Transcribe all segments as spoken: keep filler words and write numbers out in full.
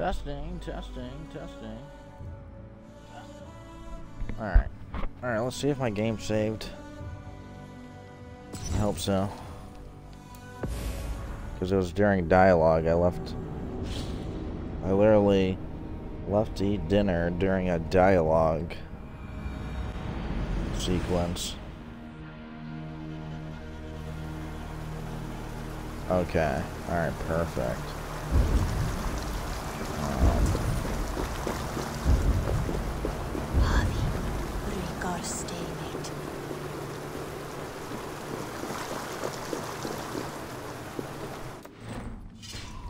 Testing, testing, testing. Alright. Alright, let's see if my game saved. I hope so. Because it was during dialogue I left. I literally left to eat dinner during a dialogue sequence. Okay. Alright, perfect.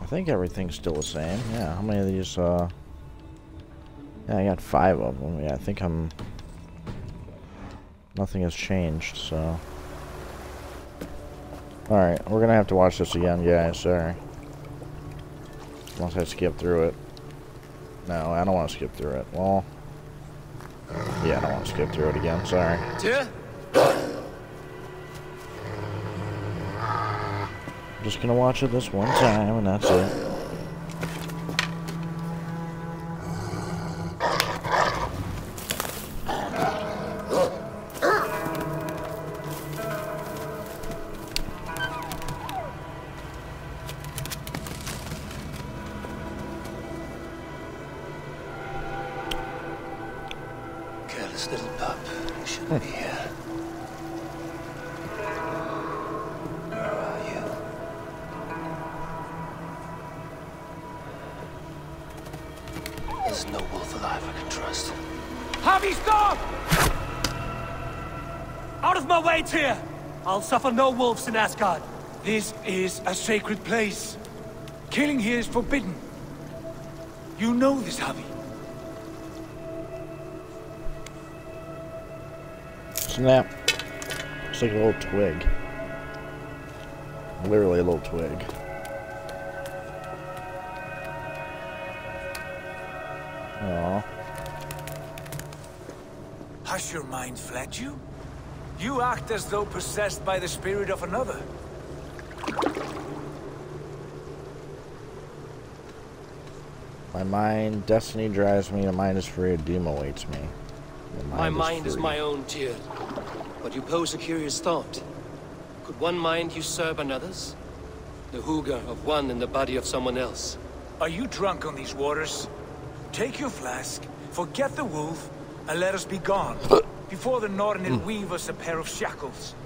I think everything's still the same. Yeah, how many of these, uh... yeah, I got five of them. Yeah, I think I'm... nothing has changed, so... Alright, we're gonna have to watch this again, guys. Sorry. Unless I skip through it. No, I don't want to skip through it. Well... yeah, I don't want to skip through it again. Sorry. Yeah. Just gonna watch it this one time, and that's it. Careless little pup, you shouldn't be here. Here. I'll suffer no wolves in Asgard. This is a sacred place. Killing here is forbidden. You know this, Havi. Snap. It's like a little twig. Literally a little twig. Aww. Has your mind fled you? You act as though possessed by the spirit of another. My mind, destiny drives me, the mind is free, a doom awaits me. My mind is my own, Tyr. But you pose a curious thought. Could one mind usurp another's? The hygge of one in the body of someone else. Are you drunk on these waters? Take your flask, forget the wolf, and let us be gone. Before the Nornir mm. weave us a pair of shackles.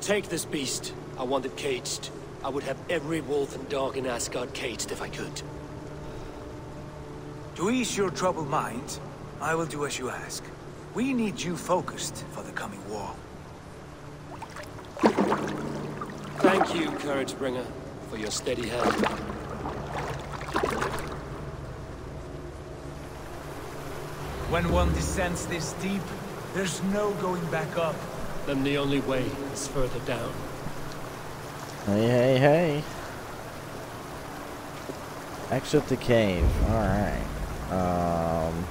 Take this beast. I want it caged. I would have every wolf and dog in Asgard caged if I could. To ease your troubled mind, I will do as you ask. We need you focused for the coming war. Thank you, Couragebringer, for your steady hand. When one descends this deep, there's no going back up. Then the only way is further down. Hey, hey, hey. Exit the cave. Alright. Um...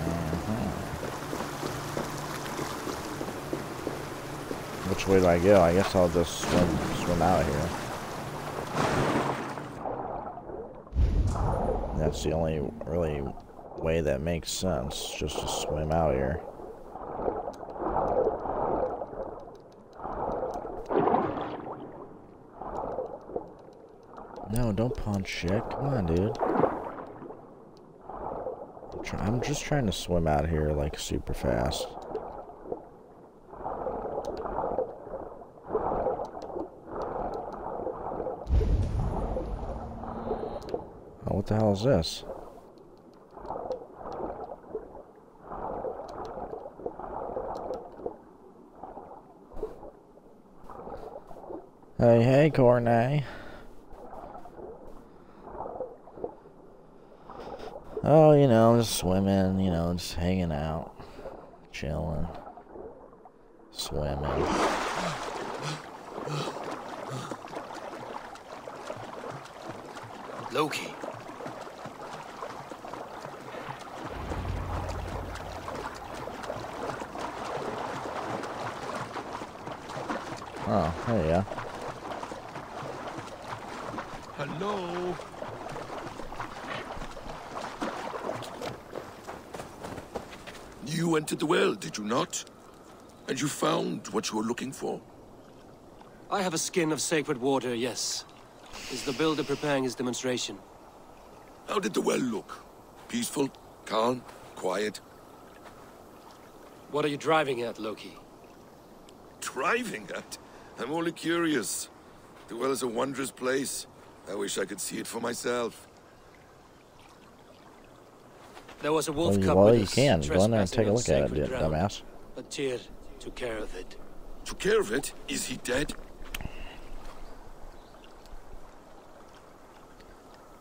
Uh-huh. Which way do I go? I guess I'll just swim, swim out of here. That's the only really way that makes sense, just to swim out here. No, don't punch it. Come on, dude. I'm, try I'm just trying to swim out here like super fast. What the hell is this? Hey, hey, Cornet. Oh, you know, just swimming, you know, just hanging out, chilling, swimming. Loki. Oh, there you are. Hello. You entered the well, did you not? And you found what you were looking for? I have a skin of sacred water, yes. Is the builder preparing his demonstration? How did the well look? Peaceful, calm, quiet? What are you driving at, Loki? Driving at? I'm only curious. The well is a wondrous place. I wish I could see it for myself. There was a wolf cub. Well, you can go in there and take a look at it, dumbass. But Tyr took care of it. Took care of it? Is he dead?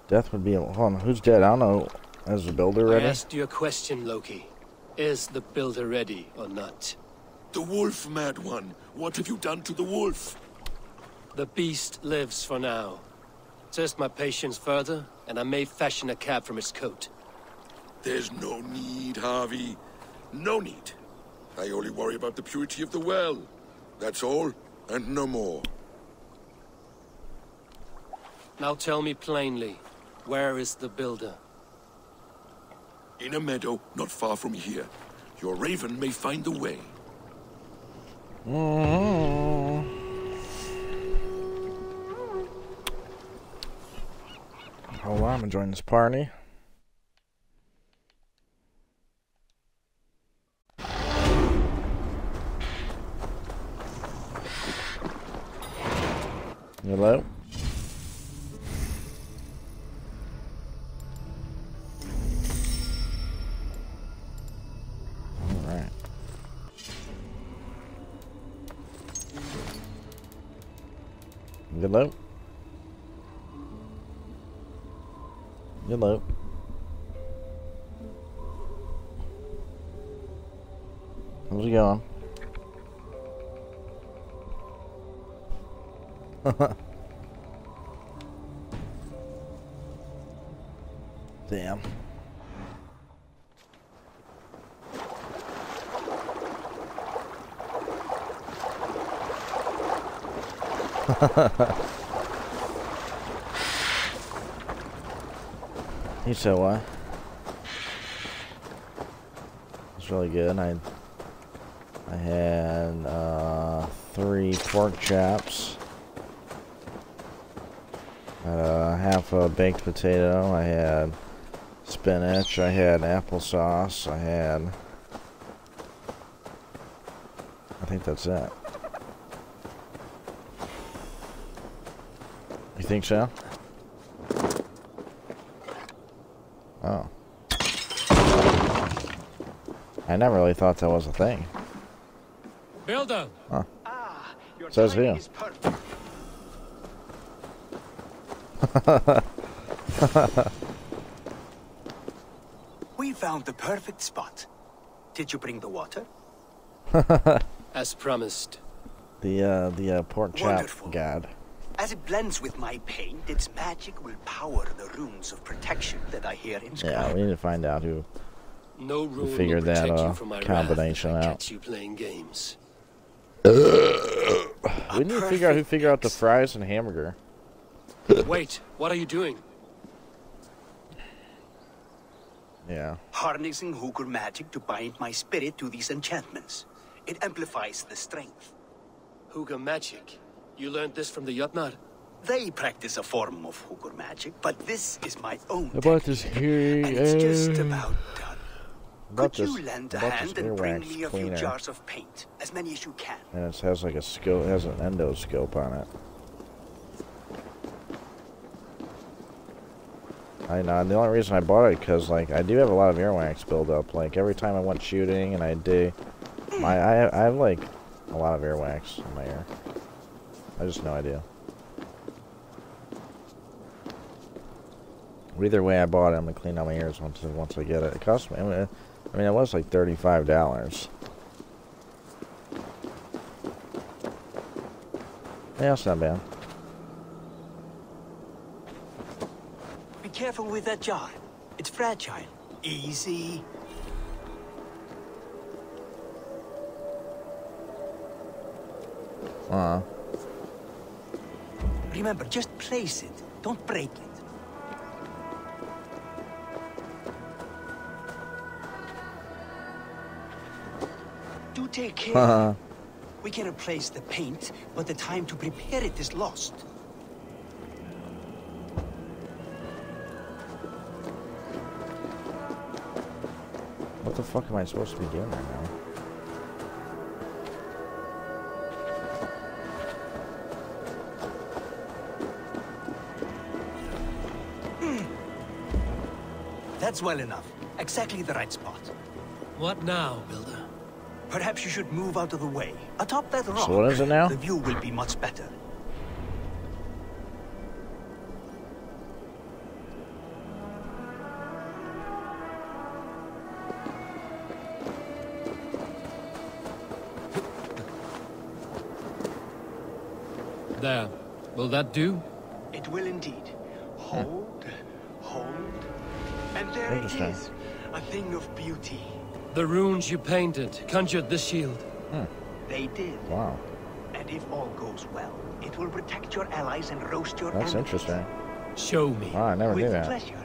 Death would be. Hold on, who's dead? I don't know. Is the builder ready? I asked you a question, Loki. Is the builder ready or not? The wolf, mad one. What have you done to the wolf? The beast lives for now. Test my patience further, and I may fashion a cap from its coat. There's no need, Havi. No need. I only worry about the purity of the well. That's all, and no more. Now tell me plainly, where is the builder? In a meadow, not far from here. Your raven may find the way. Mm-hmm. Hold on, I'm enjoying this party. Hello? Alright. Hello? Hello? How's it going? Damn. You said what? It's really good. I I had uh, three pork chops. Uh, half a baked potato, I had spinach, I had applesauce, I had... I think that's it. You think so? Oh. I never really thought that was a thing. Builder! Huh. Ah, your says who? We found the perfect spot. Did you bring the water? As promised. The uh, the uh, pork chop. Wonderful. God. As it blends with my paint, its magic will power the runes of protection that I hear inscribed. Yeah, we need to find out who. No rune will figure that uh, combination out. Catch you playing games. We need to figure out who figure out the fries and hamburger. Wait, what are you doing? Yeah. Harnessing hooker magic to bind my spirit to these enchantments. It amplifies the strength. Hooker magic? You learned this from the Jötnar? They practice a form of hooker magic, but this is my own. About this here, and it's just about done. About Could this, you lend a hand and bring me a few jars of paint? As many as you can. And it has like a scope, has an endoscope on it. I know, the only reason I bought it because, like, I do have a lot of earwax build up. Like, every time I went shooting and I do, my, I, have, I have, like, a lot of earwax in my ear. I just no idea. But either way I bought it, I'm going to clean out my ears once, once I get it. It cost me, I mean, I mean, it was like thirty-five dollars. Yeah, that's not bad. Careful with that jar. It's fragile. Easy. Uh. Remember, just place it. Don't break it. Do take care. Uh. We can replace the paint, but the time to prepare it is lost. What the fuck am I supposed to be doing right now? That's well enough. Exactly the right spot. What now, Builder? Perhaps you should move out of the way. Atop that rock, so what is it now? The view will be much better. There. Will that do? It will indeed. Hold, hold. And there it is, a thing of beauty. The runes you painted conjured the shield. Hmm. They did. Wow. And if all goes well, it will protect your allies and roast your enemies. That's interesting. Show me. Oh, I never knew that. With pleasure.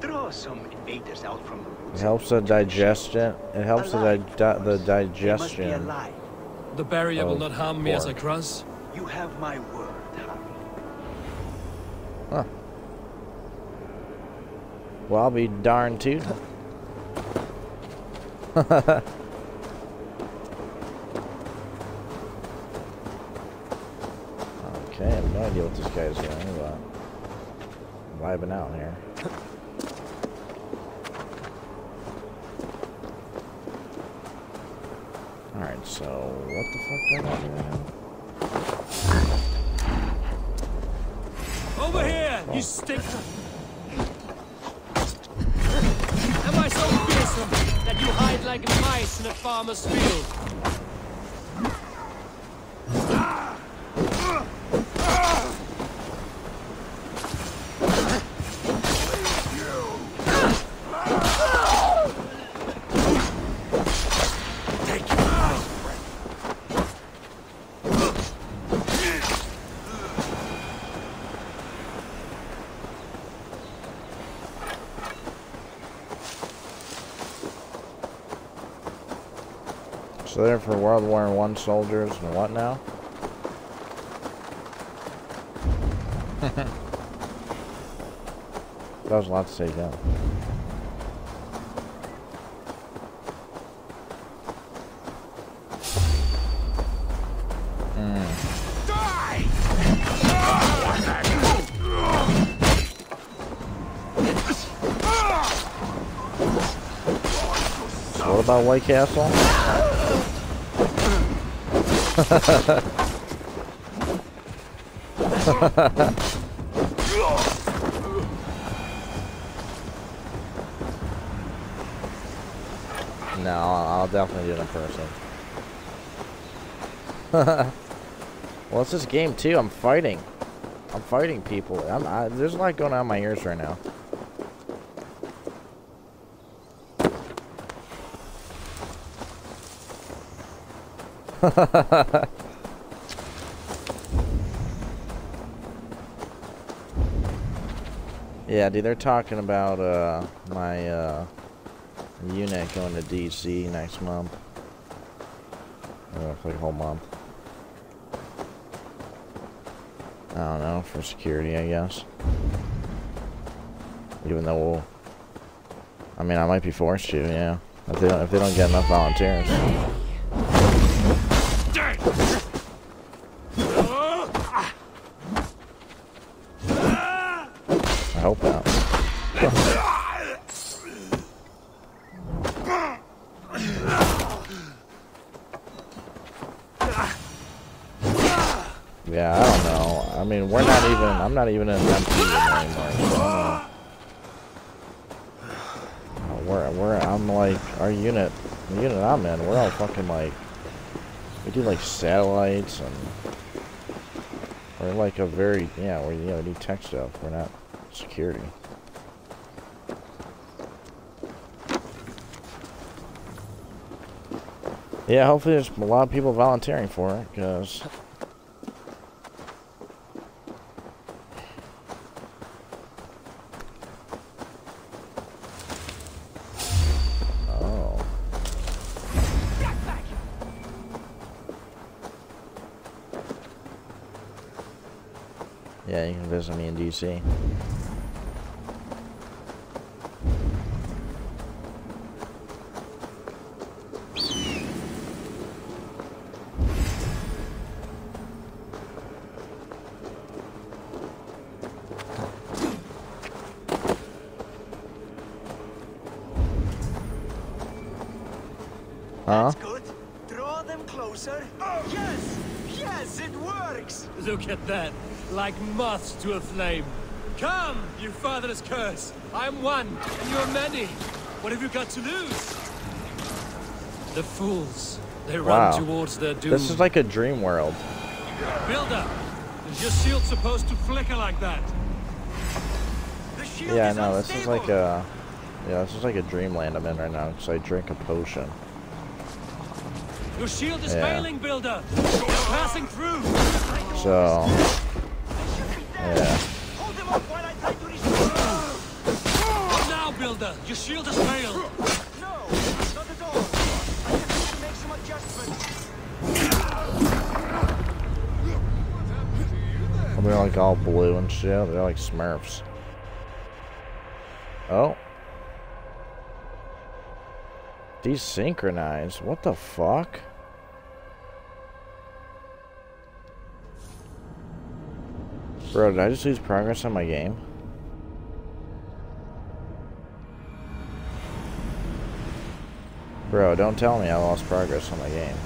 Draw some invaders out from the ruins. It helps the digestion. It helps alive, the, di the digestion. They must be alive. The barrier will not harm me as I cross. You have my word, Havi. Huh. Well, I'll be darned too. Okay, I have no idea what this guy's doing, but I'm vibing out here. Alright, so what the fuck do I do now? Over oh, here, oh. you stick! Am I so fearsome? That you hide like mice in a farmer's field. So they're for World War One soldiers and what now? That was a lot to say down. Mm. So what about White Castle? No, I'll definitely do it in person. Well, it's this game too. I'm fighting. I'm fighting people. I'm, I, there's a lot going on in my ears right now. Yeah, dude, they're talking about uh, my uh, unit going to D C next month. Uh, like whole month. I don't know, for security, I guess. Even though we'll, I mean, I might be forced to, yeah. If they don't, if they don't get enough volunteers. I hope not. Yeah, I don't know. I mean, we're not even, I'm not even in an empty anymore. So we're, we're, I'm like, our unit, the unit I'm in, we're all fucking like, we do like satellites and, we're like a very, yeah, we you know, we do tech stuff. We're not security. Yeah, hopefully there's a lot of people volunteering for it, because... Oh. Yeah, you can visit me in D C. That's good. Draw them closer. Oh, yes! Yes, it works! Look at that. Like moths to a flame. Come, you fatherless curse. I am one, and you are many. What have you got to lose? The fools. They wow. run towards their doom. This is like a dream world. Build up. Is your shield supposed to flicker like that? The shield yeah, is no, unstable. This is like a... Yeah, this is like a dreamland I'm in right now, because I drink a potion. Your shield is yeah. failing, Builder! They're passing through! So... Yeah. Hold them up while I try to restore. Now, Builder! Your shield has failed! No, not at all! I have to make some adjustments! Well, they're like all blue and shit. They're like Smurfs. Oh. Desynchronized? What the fuck? Bro, did I just lose progress on my game? Bro, don't tell me I lost progress on my game.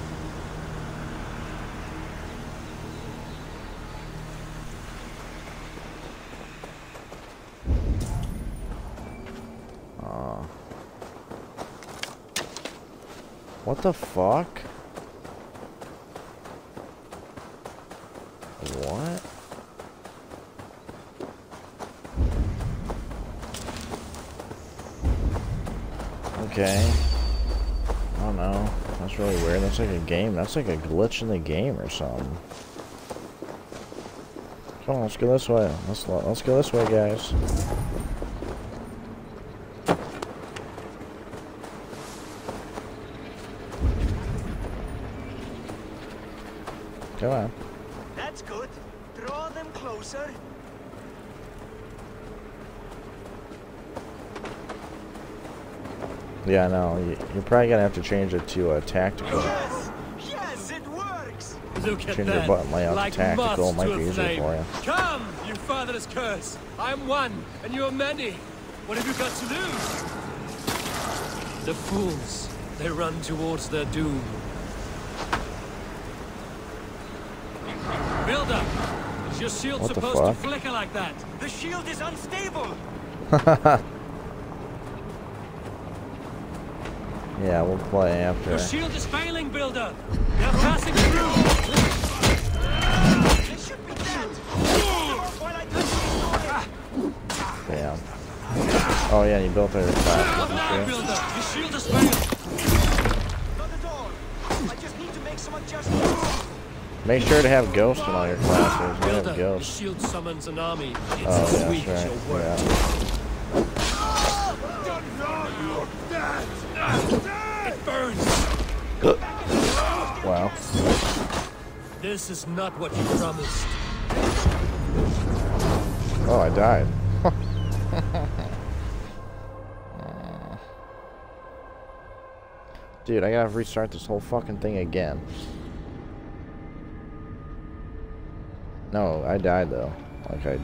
What the fuck? What? Okay. I don't know. That's really weird. That's like a game. That's like a glitch in the game or something. Come on, let's go this way. Let's let's go this way, guys. Come on. That's good. Draw them closer. Yeah, I know. You're probably gonna have to change it to a uh, tactical. Yes, yes, it works. Look at change that. Your button layout like to tactical. It might be easier for you. Come, you fatherless curse! I am one, and you are many. What have you got to lose? The fools. They run towards their doom. Your shield's what supposed to flicker like that. The shield is unstable. Yeah, we'll play after. Your shield is failing, Builder. They're passing through. It should be dead. Damn. Oh yeah, you built over top. Your shield is failing. Not at all. I just need to make some adjustments. Make sure to have ghosts in all your classes. You have ghosts. Shield summons an army. It's oh, yeah, that's right. Yeah. It burns. Wow. This is not what you promised. Oh, I died. Dude, I gotta restart this whole fucking thing again. No, I died though. Like I.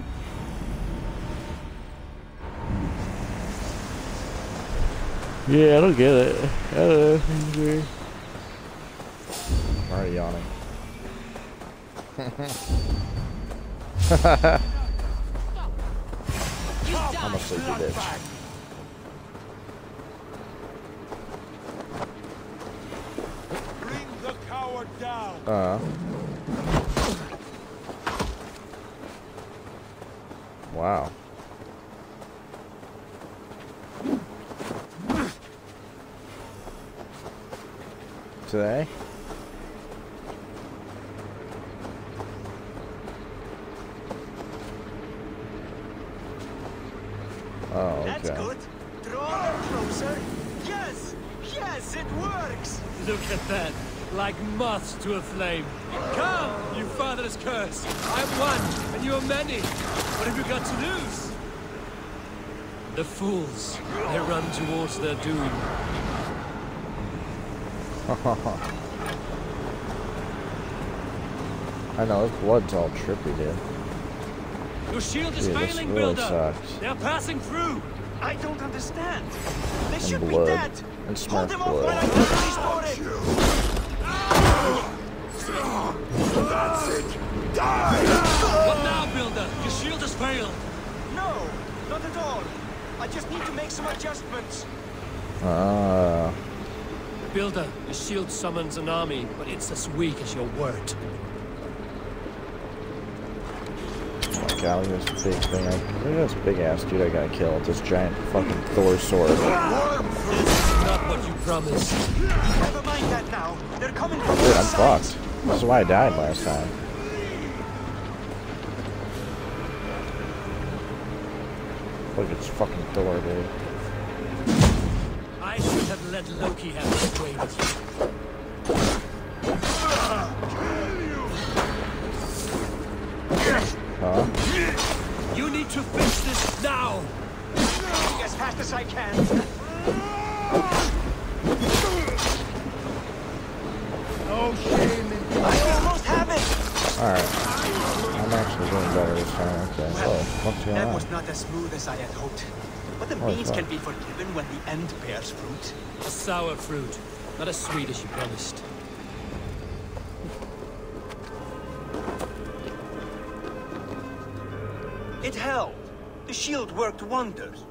Yeah, I don't get it. I don't know. I'm already yawning. I'm a sleepy bitch. Bring the coward down. Uh. Wow. today. Oh, okay. That's good. Draw closer. Yes! Yes, it works! Look at that. Like moths to a flame. Come, you father's curse. I'm one, and you are many. What have you got to lose? The fools, they run towards their doom. I know, this blood's all trippy, dude. Your shield is failing, really Builder! Sucks. They're passing through! I don't understand! They and should blood. be dead! And smart Hold blood. them off when I restore it! That's it! Die! What now, Builder? Your shield has failed! No, not at all! I just need to make some adjustments. Ah. Uh. Builder, your shield summons an army, but it's as weak as your word. Oh my god, look at this big thing. I, look at this big ass dude I gotta kill with this giant fucking Thor sword. This is not what you promised. Never mind that now. They're coming from Dude, I'm fucked. This is why I died last time. Look, it's fucking Thor, dude. I should have let Loki have his way with you. Huh? You need to fix this now! As fast as I can. No shame in you. I almost have it! Alright. I'm actually doing better this time. Okay. Well, oh, what's going that on? was not as smooth as I had hoped. But the means oh, can be forgiven when the end bears fruit. A sour fruit, not as sweet as you promised. It helped. The shield worked wonders.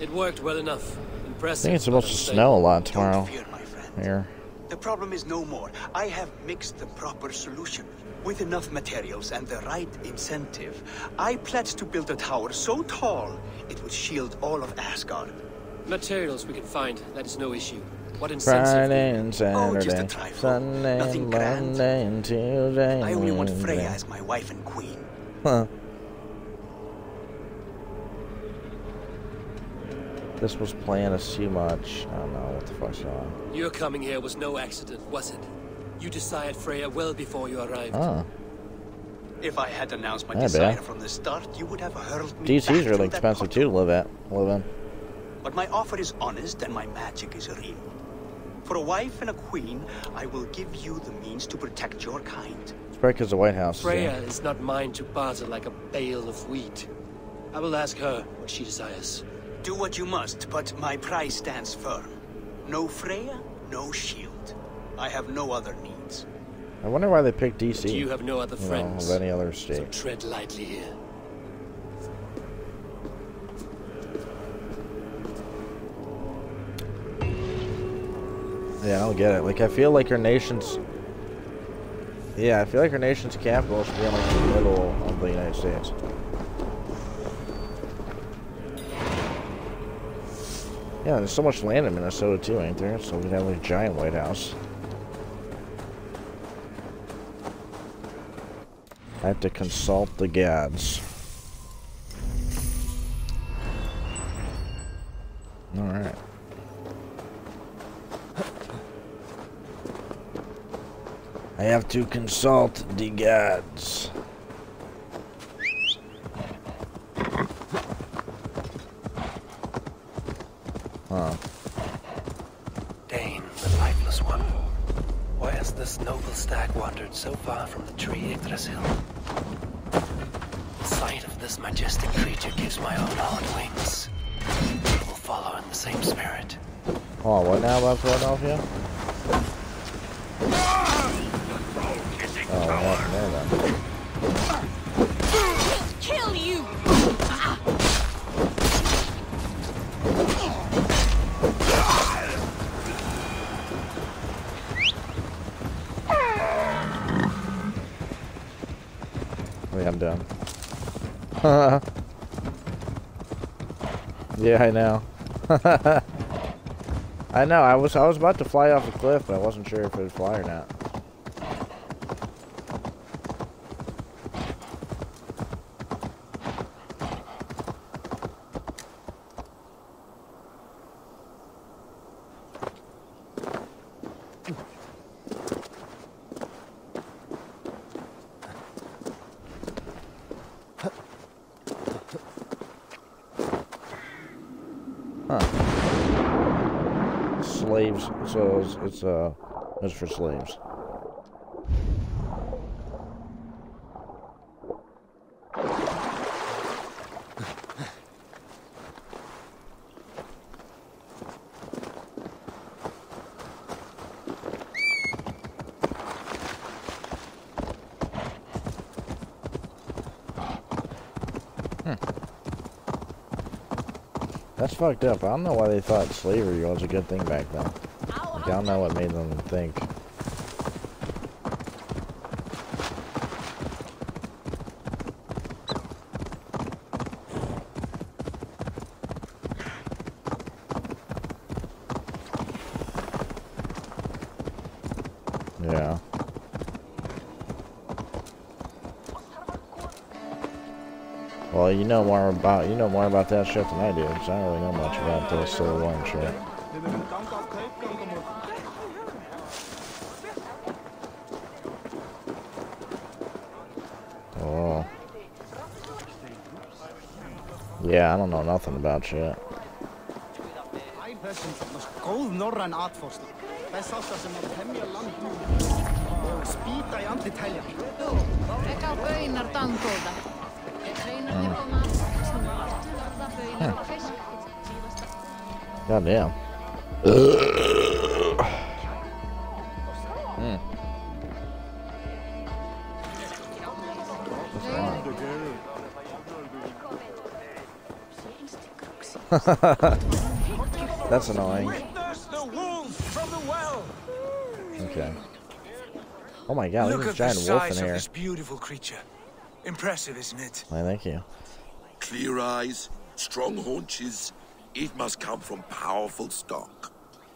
It worked well enough. Impressive. I think it's supposed to snow a lot tomorrow. Don't fear, my friend. Here. The problem is no more. I have mixed the proper solution. With enough materials and the right incentive, I pledge to build a tower so tall it would shield all of Asgard. Materials we can find, that is no issue. What incentive? Friday and Saturday, oh, just a trifle. Sunday, Nothing grand. Monday, and Tuesday, I only want Freya as my wife and queen. Huh. This was planned as too much. I don't know what the fuck's going on. Your coming here was no accident, was it? You desired Freya well before you arrived. Oh. If I had announced my desire from the start, you would have hurled me back to that D C's really expensive too to live at, live in. But my offer is honest and my magic is real. For a wife and a queen, I will give you the means to protect your kind. It's probably because the White House is Freya in. is not mine to barter like a bale of wheat. I will ask her what she desires. Do what you must, but my price stands firm. No Freya, no shield. I have no other needs. I wonder why they picked D C. Do you have no other friends? No, of any other state. So tread lightly here. Yeah, I don't get it. Like, I feel like her nation's... Yeah, I feel like her nation's capital should be in, like, the middle of the United States. Yeah, there's so much land in Minnesota, too, ain't there? So we have, like, a giant White House. I have to consult the gods. All right. I have to consult the gods. Huh. Dane, the lifeless one. Why has this noble stag wandered so far from the tree Yggdrasil? This majestic creature gives my own heart wings. It will follow in the same spirit. Oh, what now about Philadelphia? Oh, what now then? He'll kill you! Wait, I'm done. yeah, I know. I know. I was I was about to fly off a cliff, but I wasn't sure if it would fly or not. So it's, it's uh, it's for slaves. Hmm. That's fucked up. I don't know why they thought slavery was a good thing back then. I don't know what made them think. Yeah. Well, you know more about you know more about that shit than I do, because I don't really know much about the Civil War and shit. Yeah, I don't know nothing about shit. Hmm. God damn. That's annoying. Okay. Oh my god, look at this giant wolf in here. This beautiful creature. Impressive, isn't it? Why, thank you. Clear eyes, strong haunches. It must come from powerful stock.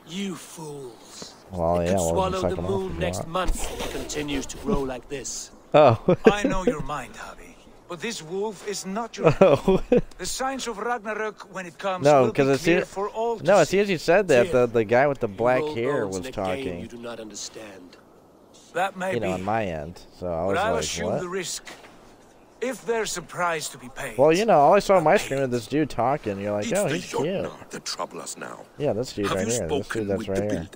You fools. Well, yeah, well, swallow the moon next month if it continues to grow like this. Oh. I know your mind, Javi. But this wolf is not your oh. The signs of Ragnarok when it comes no, will be it's clear for all to No, as soon as you said that, the, the guy with the black hair was talking. You do not understand. That may you know, be. On my end. So I was but like, assume what? The risk, if they're surprised to be paid. Well, you know, all I saw on my screen was this dude talking. You're like, oh, he's cute. The trouble us now. Yeah, this dude Have right here. This dude that's right the here.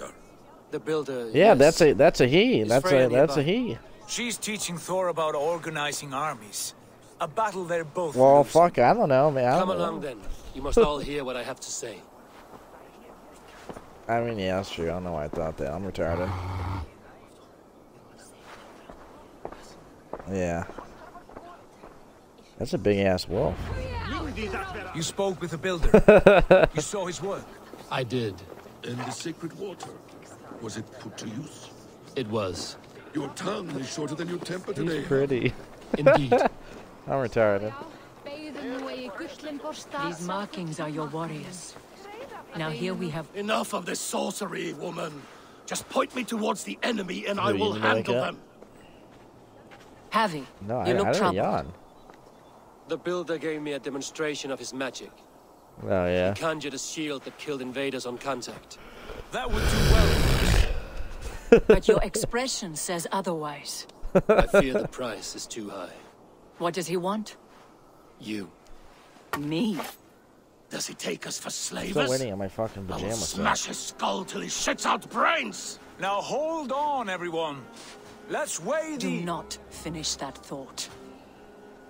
The builder, yeah, yes. that's a that's a he. Is that's Freya a that's nearby. a he. She's teaching Thor about organizing armies. A battle they're both. Well, losing. Fuck, I don't know, man. Come along then. You must all hear what I have to say. I mean, yeah, that's true. I don't know why I thought that. I'm retarded. Yeah. That's a big ass wolf. You spoke with the builder. You saw his work. I did. And the sacred water. Was it put to use? It was. Your tongue is shorter than your temper today. He's pretty. Indeed. I'm retarded. These markings are your warriors. Now here we have... Enough of this sorcery, woman. Just point me towards the enemy and I will handle them. Havi, no, you look troubled. The builder gave me a demonstration of his magic. Oh, yeah. He conjured a shield that killed invaders on contact. That would do well. But your expression says otherwise. I fear the price is too high. What does he want? You. Me? Does he take us for slavers? I'm still waiting on my fucking pajamas. I will smash his skull till he shits out brains! Now hold on, everyone. Let's weigh the... Do not finish that thought.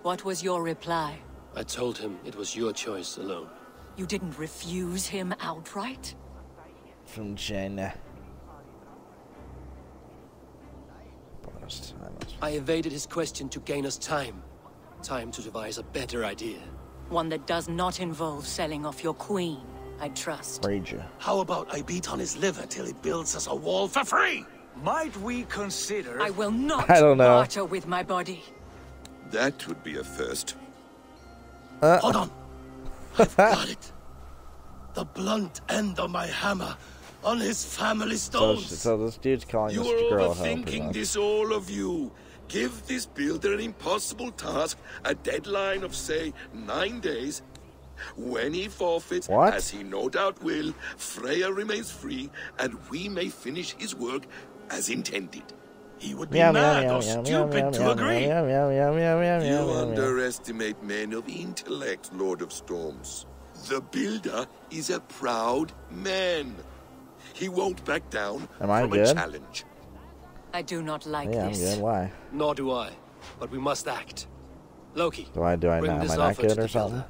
What was your reply? I told him it was your choice alone. You didn't refuse him outright? From China. I evaded his question to gain us time. Time to devise a better idea. One that does not involve selling off your queen, I trust. Rager. How about I beat on his liver till he builds us a wall for free? Might we consider... I will not I don't know. barter with my body. That would be a first. Uh. Hold on. I've got it. The blunt end of my hammer on his family stones. So, so this dude's calling you this girl. You're overthinking this, all of you. Give this builder an impossible task, a deadline of, say, nine days. When he forfeits, what? as he no doubt will, Freya remains free, and we may finish his work as intended. He would be yeah, mad yeah, or yeah, stupid yeah, to yeah, agree. Yeah, yeah, yeah, yeah, yeah, you yeah, underestimate yeah. men of intellect, Lord of Storms. The builder is a proud man. He won't back down Am I from good? a challenge. I do not like yeah, this. Good. Why? Nor do I. But we must act. Loki. Do I do I not? Am I not good or something?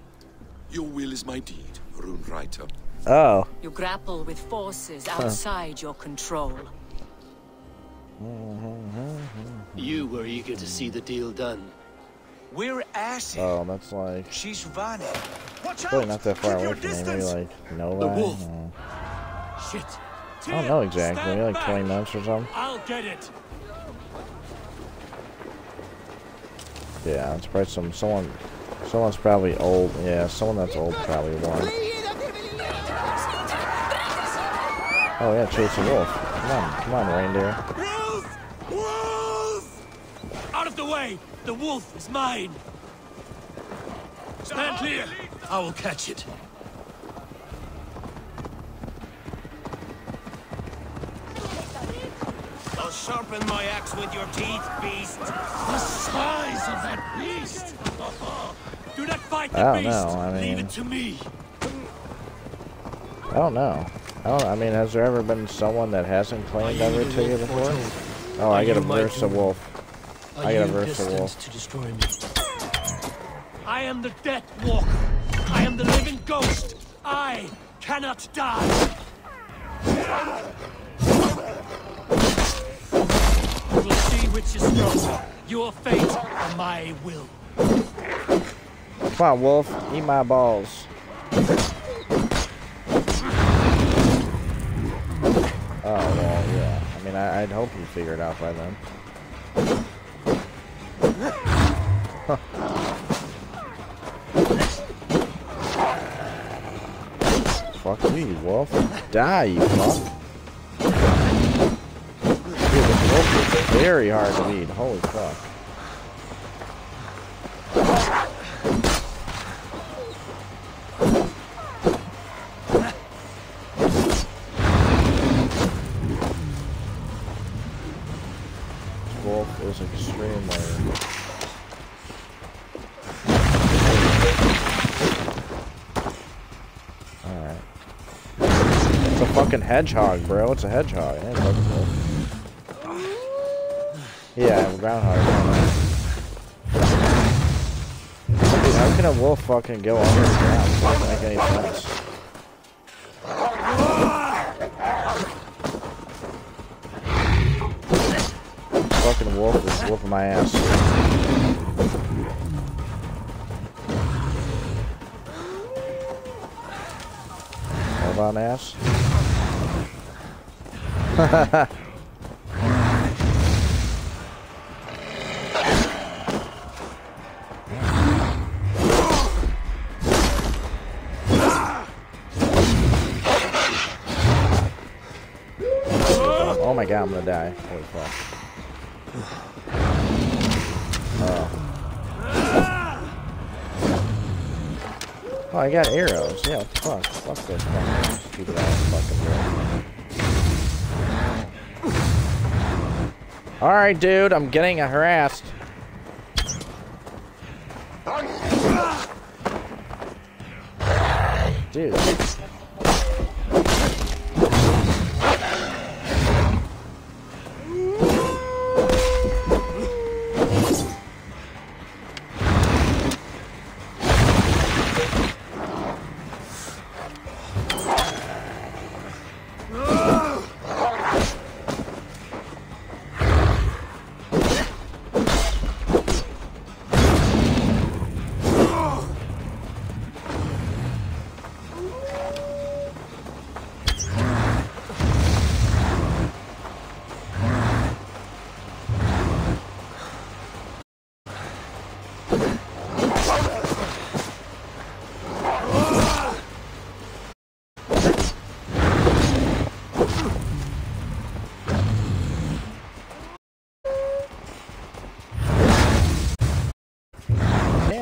Your will is my deed, Rune Writer. Oh. You grapple with forces outside huh. your control. You were eager to see the deal done. We're asking. Oh, that's like. She's running. Watch out! Really not that far away from me. Maybe like no way. The wolf. No. Shit. I don't know exactly. Stand Maybe like twenty minutes or something. I'll get it. Yeah, it's probably some someone. Someone's probably old. Yeah, someone that's old probably won. Oh yeah, chase the wolf. Come on, come on, reindeer. The way the wolf is mine. Stand clear. I will catch it. I'll sharpen my axe with your teeth, beast. The size of that beast. Do not fight the beast. Know. I mean, leave it to me. I don't know. I don't. I mean, has there ever been someone that hasn't claimed ever to you before? Oh, Are I get a verse of wolf. I got a versatile to destroy me. I am the death walker. I am the living ghost. I cannot die. We will see which is stronger, your fate or my will. Come on, wolf, eat my balls. Oh well, yeah. I mean, I, I'd hope you figure it out by then. Huh. Fuck you, you wolf. Die, you fuck. Dude, this wolf is very hard to beat. Holy fuck. This wolf is extremely... Fucking hedgehog, bro. It's a hedgehog. It ain't fucking cool. Yeah, I'm a groundhog. Dude, how can a wolf fucking go under the ground? It doesn't make any sense. This fucking wolf is whooping my ass. Hold on, ass. Oh my god, I'm gonna die. Holy fuck. Oh. Oh, I got arrows. Yeah, what the fuck? Fuck this fucking stupid ass fucking girl. Alright, dude, I'm getting harassed. Dude.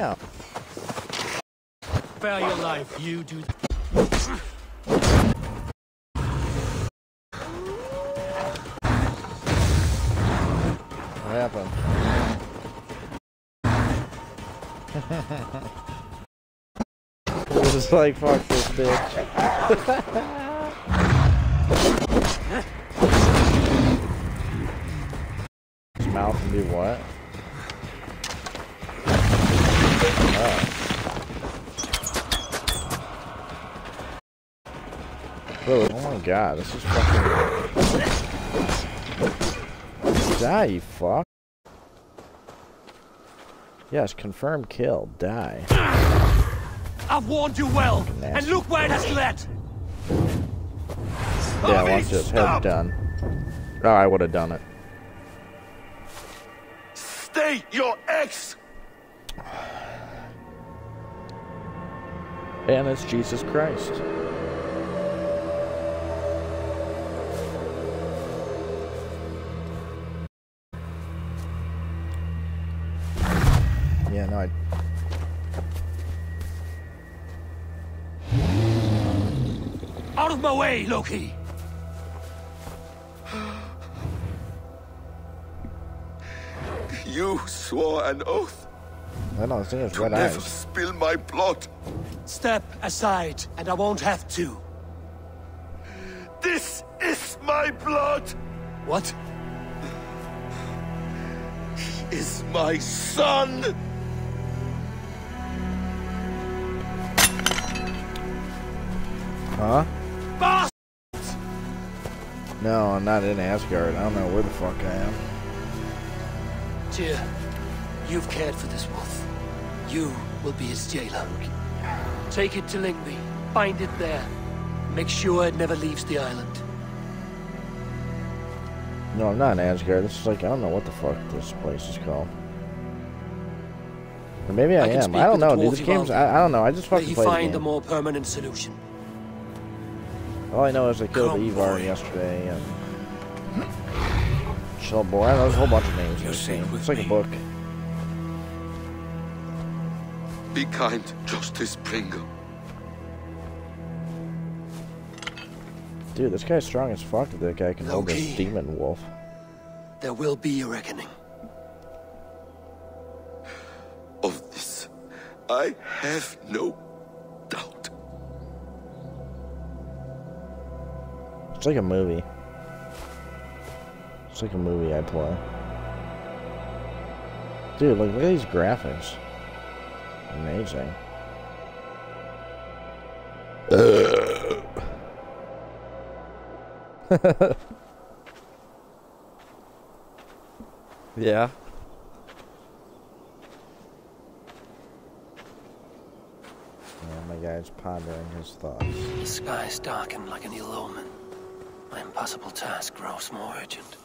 now. Spare your life, you do. What happened? It was just like, fuck this bitch. His mouth and do what? Oh. Oh my god, this is fucking... Die, you fuck. Yes, confirmed kill. Die. I've warned you well, and look where it has led. Yeah, I want his head done. Oh, I would have done it. Stay your ex. And it's Jesus Christ. Yeah, no, I... Out of my way, Loki! You swore an oath. I know, it's to red never eyes. Spill my blood. Step aside, and I won't have to. This is my blood! What? He is my son! Huh? Bastard! No, I'm not in Asgard. I don't know where the fuck I am. Tyr, you've cared for this wolf. You will be his jailer. Take it to Lyngvi. Bind it there. Make sure it never leaves the island. No, I'm not in Asgard. This is like, I don't know what the fuck this place is called. Or maybe I, I am. I don't know, dude. This game's... I, I don't know. I just fucking play the game. Find a more permanent solution. All I know is I killed Eivor yesterday, and... Shellboy. I know there's a whole bunch of names in this game. It's like a book. Be kind, Justice Pringle. Dude, this guy's strong as fuck. That guy can hold this demon wolf. There will be a reckoning. Of this, I have no doubt. It's like a movie. It's like a movie I play. Dude, look, look at these graphics. Amazing. Yeah. Yeah, my guy's pondering his thoughts. The sky's darkened like an ill omen. My impossible task grows more urgent.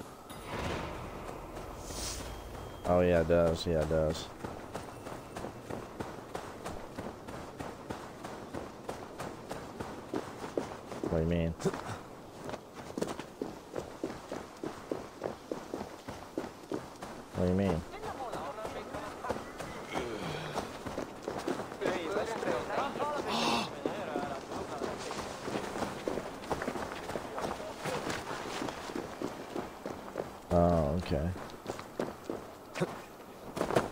Oh yeah, it does. Yeah, it does. What do you mean? What do you mean? Oh, okay.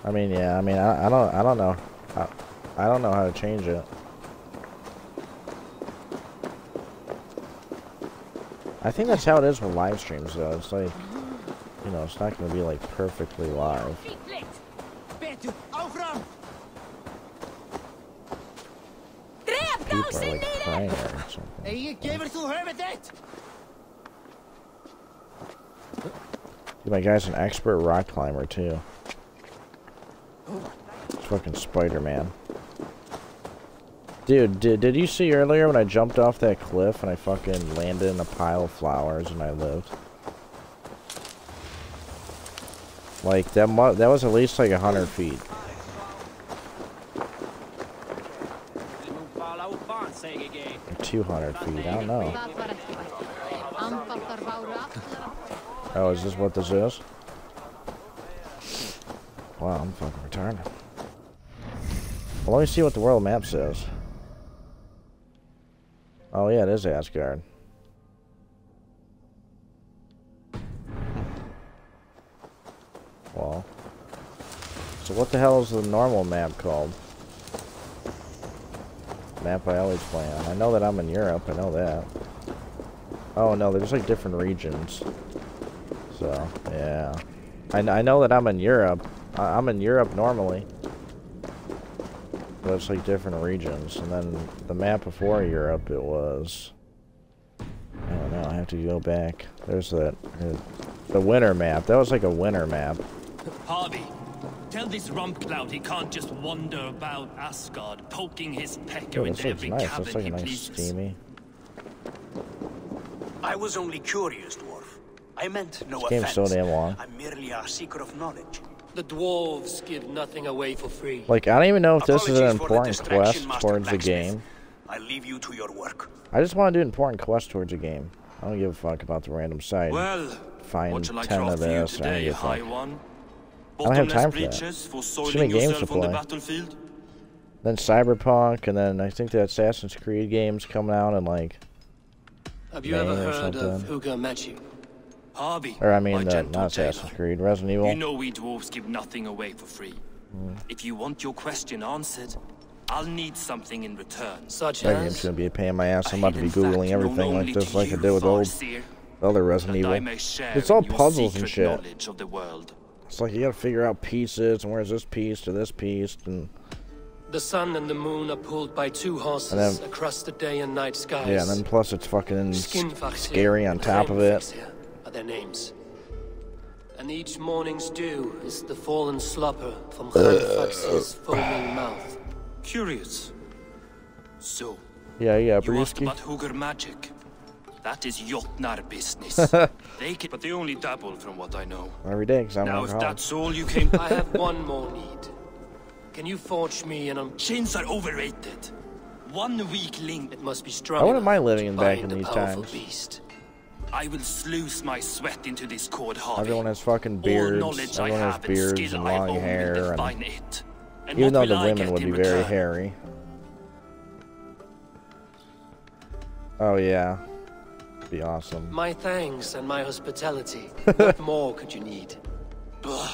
I mean, yeah. I mean, I, I don't. I don't know. I, I don't know how to change it. I think that's how it is with live streams, though. It's like, you know, it's not going to be like perfectly live. People are like crying or something. Dude, my guy's an expert rock climber too. It's fucking Spider-Man. Dude, did, did you see earlier when I jumped off that cliff and I fucking landed in a pile of flowers and I lived? Like, that mu that was at least like a hundred feet. Or two hundred feet, I don't know. Oh, is this what this is? Wow, I'm fucking retarded. Well, let me see what the world map says. Oh yeah, it is Asgard. Well, so what the hell is the normal map called? Map I always play on. I know that I'm in Europe, I know that. Oh no, there's like different regions. So, yeah. I, I know that I'm in Europe. I, I'm in Europe normally. But it's like different regions. And then the map before Europe, it was... I don't know, I have to go back. There's that... Uh, the winter map. That was like a winter map. Havi, tell this rump cloud he can't just wander about Asgard, poking his pecker into every nice. cabin That's like he nice pleases. Steamy. I was only curious, dwarf. I meant no this offense. So damn long. I'm merely a seeker of knowledge. The dwarves give nothing away for free. Like, I don't even know if this Apologies is an important quest Master towards the game. I leave you to your work. I just want to do important quests towards the game. I don't give a fuck about the random side. Well, find ten like of this. Today, I, high one. I don't have time for that. For too many games to play. The then Cyberpunk, and then I think the Assassin's Creed game's coming out and like. Have you May ever heard of Ugamechi? Harvey, or I mean, the, not Assassin's Creed, Resident Evil. You know we dwarves give nothing away for free. Mm. If you want your question answered, I'll need something in return. Such that as game's gonna be a pain in my ass. I'm about to be googling fact, everything like this, like I did with old seer, other Resident Evil. It's all puzzles and shit. Of the world. It's like you gotta figure out pieces and where's this piece to this piece and. The sun and the moon are pulled by two horses then, across the day and night skies. Yeah, and then plus it's fucking scary on top of it. Are their names. And each morning's dew is the fallen slopper from Hardfax's foaming mouth. Curious. So, yeah, yeah, you asked about Hooger magic. That is Jötnar business. They can, but they only dabble from what I know. Every day, because I'm now, if that's all you came I have one more need. Can you forge me and I'm chains are overrated. One weak link it must be strong. I wouldn't mind living in back in these times. Beast. I will sluice my sweat into this cord hobby. Everyone has fucking beards. Everyone has beards and long hair and, it. and even though the women would be return? very hairy. Oh yeah. That'd be awesome. My thanks and my hospitality. What more could you need? Blah.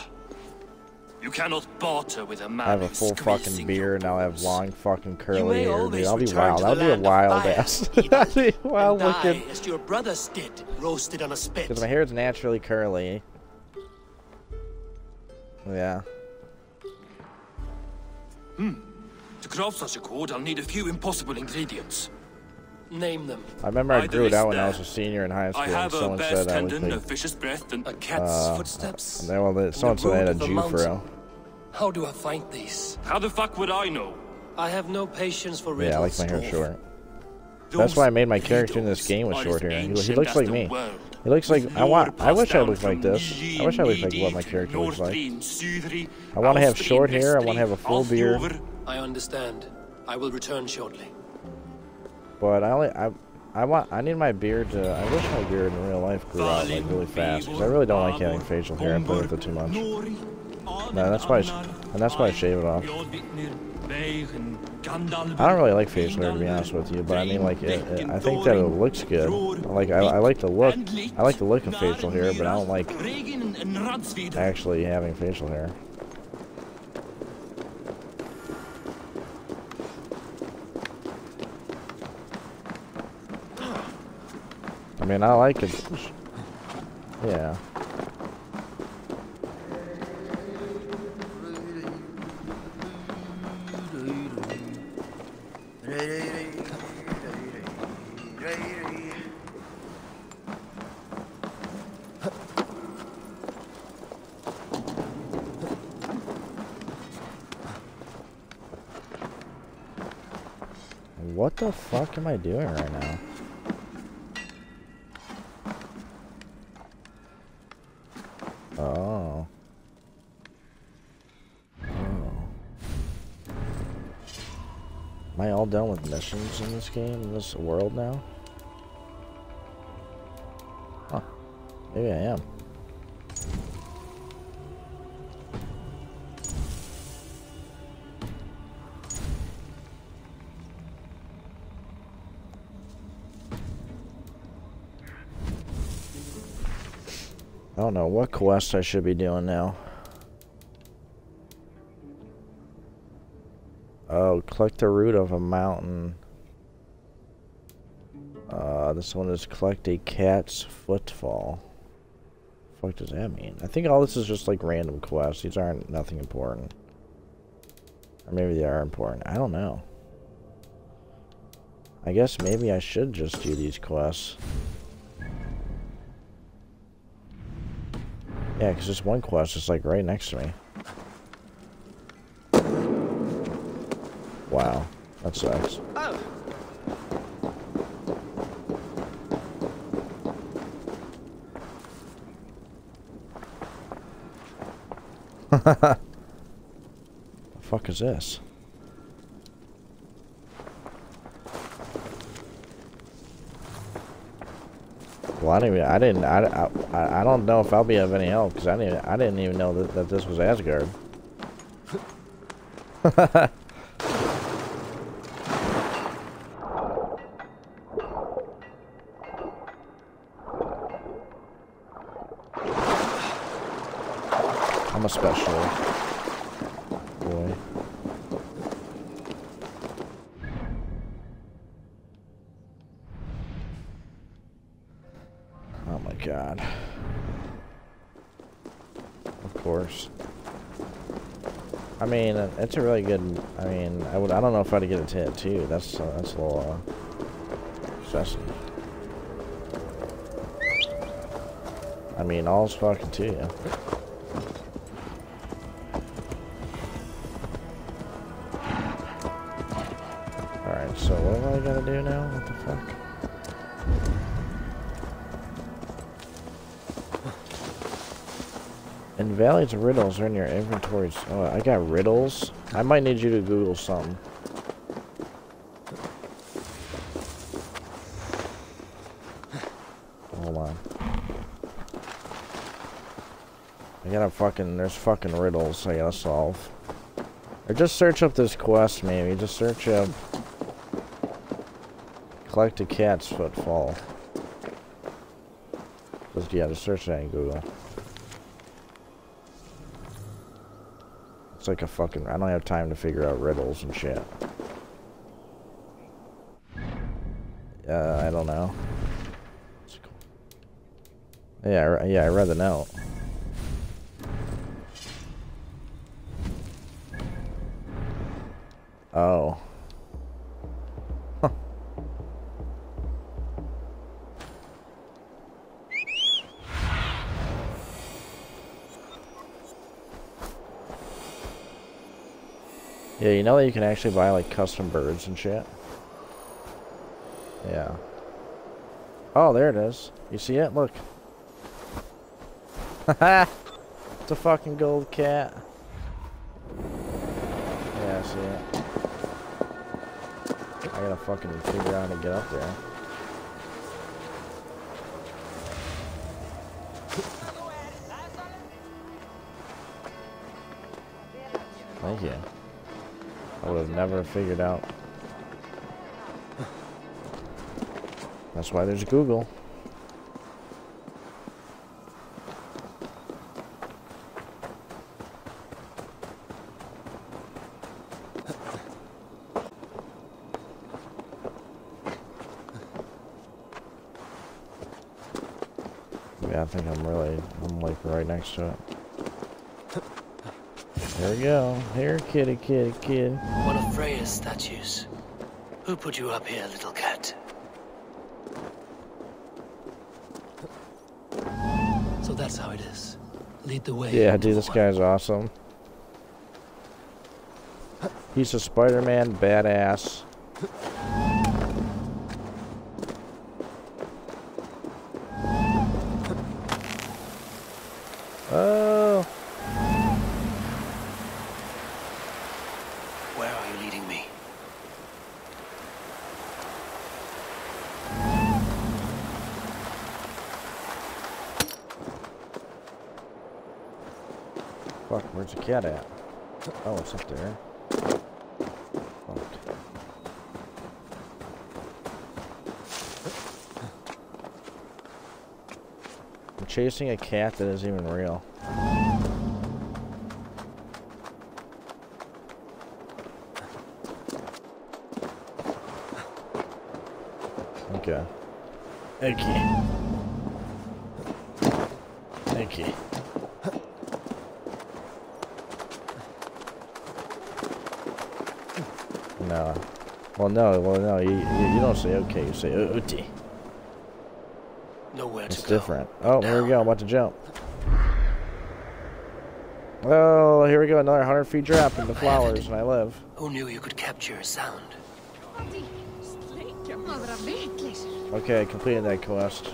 You cannot barter with a man. I have a full fucking beard, now I have long fucking curly hair, dude. I'll be wild. I'll be a wild ass. I'll be wild looking. As your brothers did, roasted on a spit. Because my hair is naturally curly. Yeah. Hmm. To craft such a cord, I'll need a few impossible ingredients. Name them. I remember I grew it out when I was a senior in high school. I have and someone a bear's said tendon, I would think, a fish's breath, and a cat's uh, footsteps. And then, well, they, someone the said I had a Jufro. How do I find these? How the fuck would I know? I have no patience for riddles. Yeah, I like my hair short. Those That's why I made my character in this game with short hair. He, he looks like me. He looks like I want. I wish I looked like this. I wish I looked like what my character looks like. I want to have short hair. I want to have a full beard. I understand. I will return shortly. But I only I I want I need my beard to I wish my beard in real life grew out like really fast because I really don't like having facial hair and playing with it too much. No, that's why I, and that's why I shave it off. I don't really like facial hair to be honest with you, but I mean like it, it, I think that it looks good. Like I, I like the look I like the look of facial hair, but I don't like actually having facial hair. I mean, I like it. Yeah. What the fuck am I doing right now? Oh. Oh. Am I all done with missions in this game, in this world now? Huh. Maybe I am. I don't know what quest I should be doing now. Oh, collect the root of a mountain. Uh, this one is collect a cat's footfall. What does that mean? I think all this is just like random quests. These aren't nothing important. Or maybe they are important. I don't know. I guess maybe I should just do these quests. Yeah, because this one quest is like right next to me. Wow, that sucks. Oh. The fuck is this? Well, I didn't. Even, I didn't. I, I. I don't know if I'll be of any help because I didn't. I didn't even know that, that this was Asgard. I'm a special boy. Oh my god. Of course. I mean, it's a really good. I mean, I would. I don't know if I'd get a tattoo. That's uh, that's a little uh, excessive. I mean, all's fucking to you. So what do I gotta do now? What the fuck? Invalid riddles are in your inventories. Oh, I got riddles? I might need you to Google something. Hold on. I gotta fucking... There's fucking riddles I gotta solve. Or just search up this quest, maybe. Just search up... Collect a cat's footfall. Just, yeah, just search that in Google. It's like a fucking... I don't have time to figure out riddles and shit. Uh, I don't know. It's cool. Yeah, yeah, I read the note. Oh. Yeah, you know that you can actually buy, like, custom birds and shit? Yeah. Oh, there it is. You see it? Look. Haha! It's a fucking gold cat. Yeah, I see it. I gotta fucking figure out how to get up there. Thank you. I would have never figured out. That's why there's Google. Yeah, I think I'm really, I'm like right next to it. Here we go. Here, kitty, kitty, kid. One of Freya's statues. Who put you up here, little cat? So that's how it is. Lead the way. Yeah, dude, this guy's awesome. He's a Spider-Man badass. Fuck, where's the cat at? Oh, it's up there. Fuck. I'm I'm chasing a cat that isn't even real. Okay. Okay. Okay. No. Well, no. Well, no. You, you, you don't say okay. You say O T. Nowhere to go. It's different. Oh, here we go. I'm about to jump. Oh, here we go. Another hundred feet drop in the flowers, and I live. Who knew you could capture a sound? Okay, I completed that quest.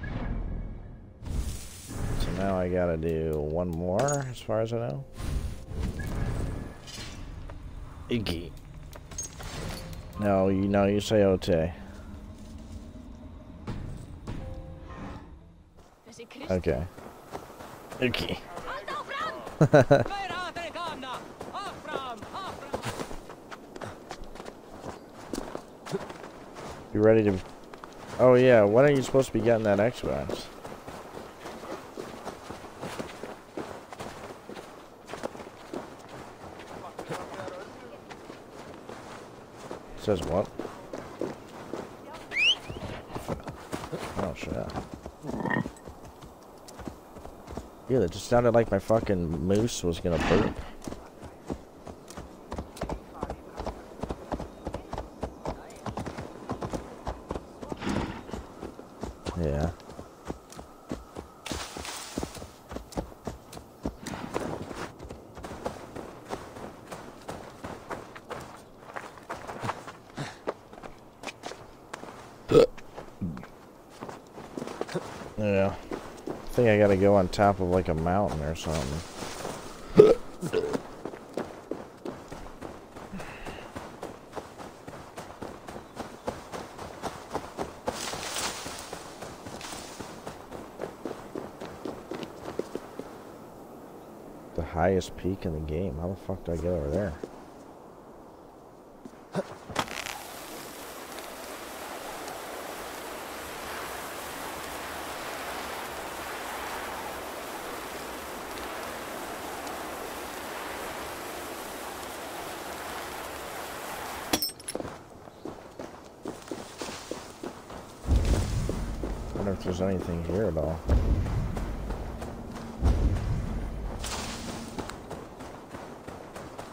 So now I gotta do one more, as far as I know. Iggy. No, you know you say O T. Okay. Iggy. You ready to? Oh yeah, when are you supposed to be getting that Xbox? Says what? Oh shit! Yeah, that just sounded like my fucking moose was gonna burp. Yeah. Yeah. I think I gotta go on top of like a mountain or something. Highest peak in the game. How the fuck do I get over there? I wonder if there's anything here at all.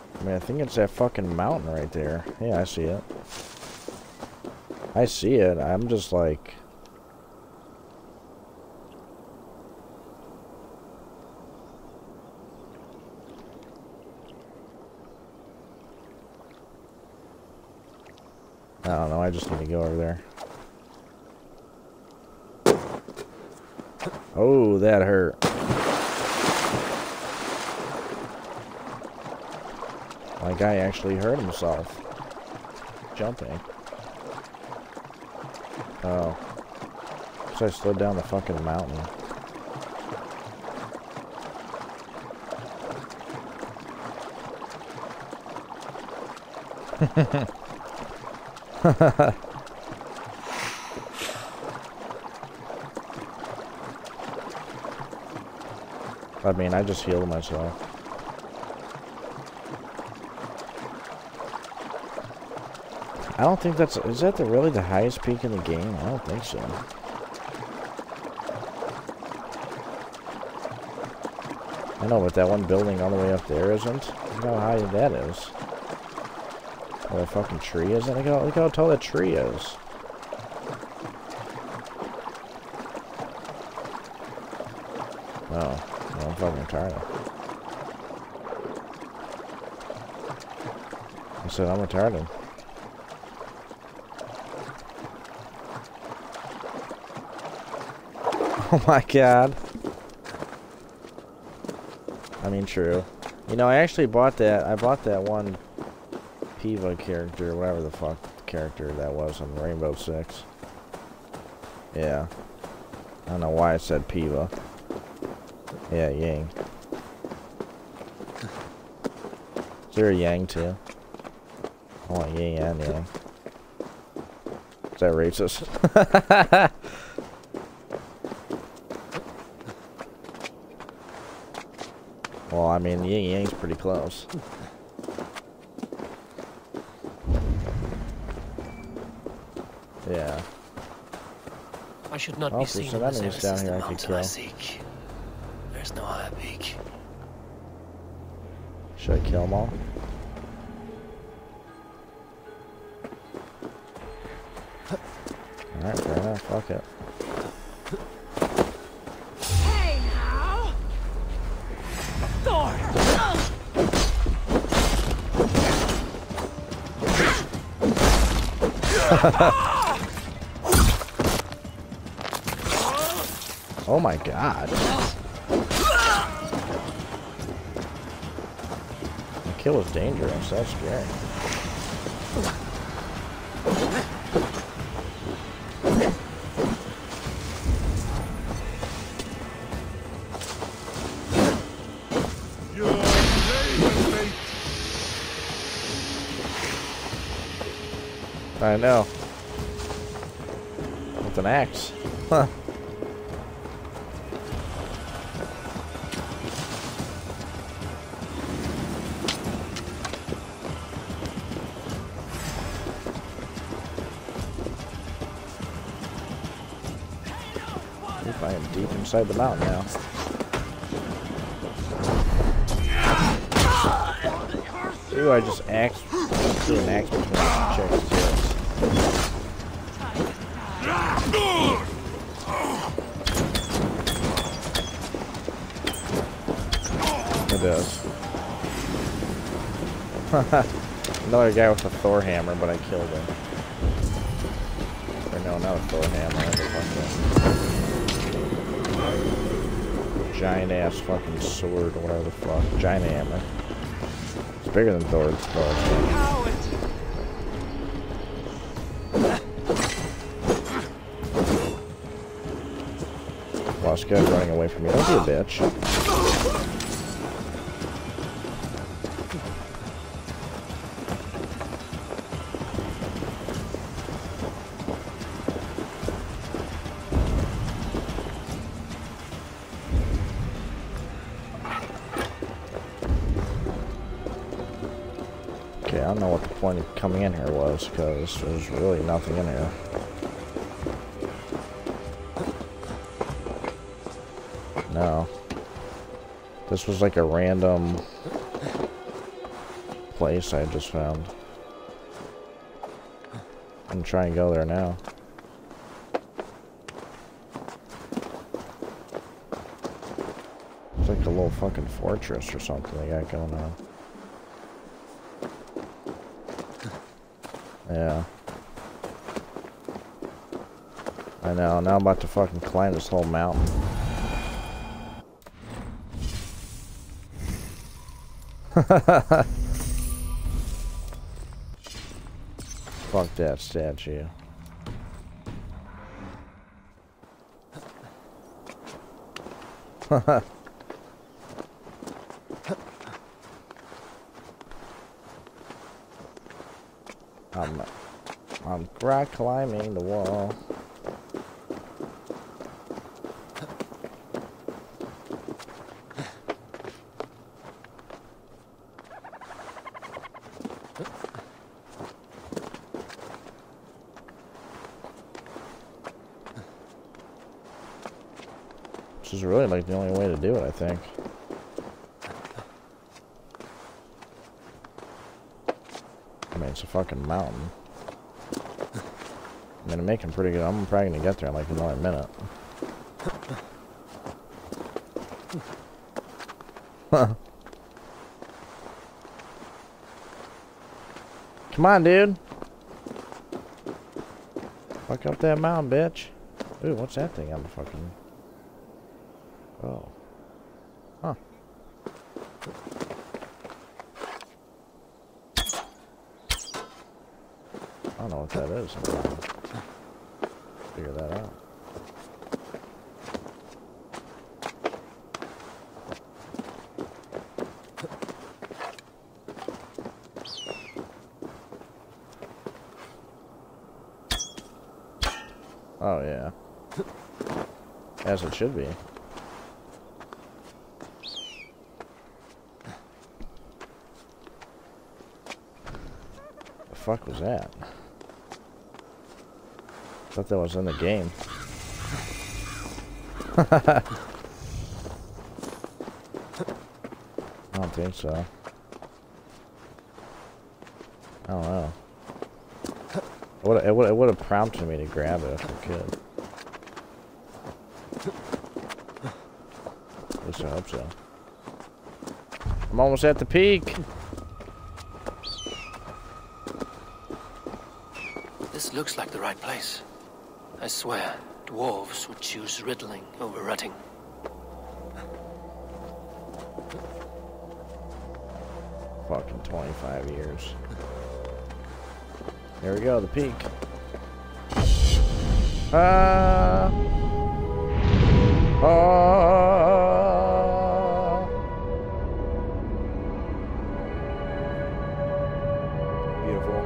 I mean, I think it's that fucking mountain right there. Yeah, I see it. I see it. I'm just like... I don't know. I just need to go over there. Oh, that hurt. My guy actually hurt himself jumping. Oh. So I slid down the fucking mountain. I mean, I just healed myself. I don't think that's... Is that the, really the highest peak in the game? I don't think so. I know, but that one building all the way up there isn't. Look how high that is. Where the fucking tree is. Look how, look how tall that tree is. Oh. Well, I'm fucking retarded. I said I'm retarded. Oh my god. I mean, true. You know, I actually bought that. I bought that one Piva character, whatever the fuck character that was on Rainbow Six. Yeah. I don't know why I said Piva. Yeah, Yang. Is there a Yang too? I want Yang and Yang. Is that racist? Well, I mean, yin yang's pretty close. Yeah. I should not oh, be seen. So that means down here I could kill. There's no high peak. Should I kill them all? Alright, fair enough. Fuck it. Hey now, Thor. Oh my god. The kill was dangerous. That's scary. I know. With an axe. Huh. If I am deep inside the mountain now. Ooh, I just axed. Threw an axe between the chicks. It does. Another guy with a Thor hammer, but I killed him. Or no, not a Thor hammer. That's a fucking giant ass fucking sword or whatever the fuck. Giant hammer. It's bigger than Thor's. Thor. This guy's running away from me. Don't be a bitch. Okay, I don't know what the point of coming in here was, because there's really nothing in here. No. This was like a random place I just found. I'm gonna try and go there now. It's like a little fucking fortress or something they got going on. Yeah. I know, now I'm about to fucking climb this whole mountain. Fuck that statue. Haha. I'm I'm rock climbing the wall. Which is really like the only way to do it, I think. I mean, it's a fucking mountain. I mean, I'm making pretty good. I'm probably gonna get there in like another minute. Huh. Come on, dude. Fuck up that mountain, bitch. Ooh, what's that thing on the fucking... Oh. Huh. I don't know what that is. I'm gonna figure that out. Oh, yeah. As it should be. fuck was that? Thought that was in the game. I don't think so. I don't know. It would have prompted me to grab it if I could. At least I hope so. I'm almost at the peak! This looks like the right place. I swear, dwarves would choose riddling over rutting. Fucking twenty-five years. There we go, the peak. Ah! Uh, oh! Beautiful.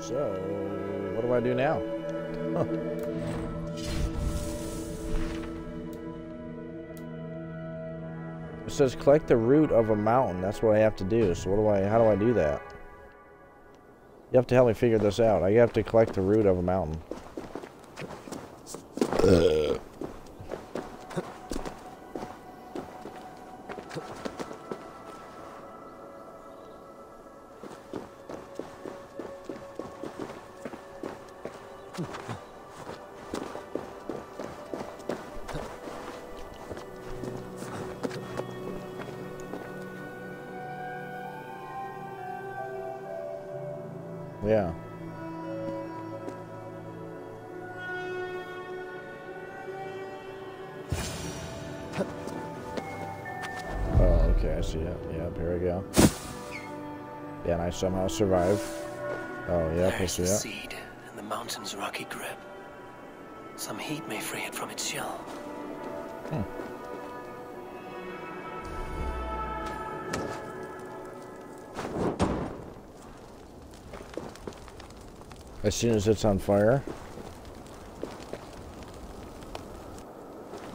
So, what do I do now? Huh. It says collect the root of a mountain. That's what I have to do. So what do I, how do I do that? You have to help me figure this out. I have to collect the root of a mountain. Ugh. Yeah. Oh, okay, I see it. Yep, here we go. Yeah, and I somehow survive. Oh, yeah, I see it. There's the seed in the mountain's rocky grip. Some heat may free it from its shell. Hmm. As soon as it's on fire.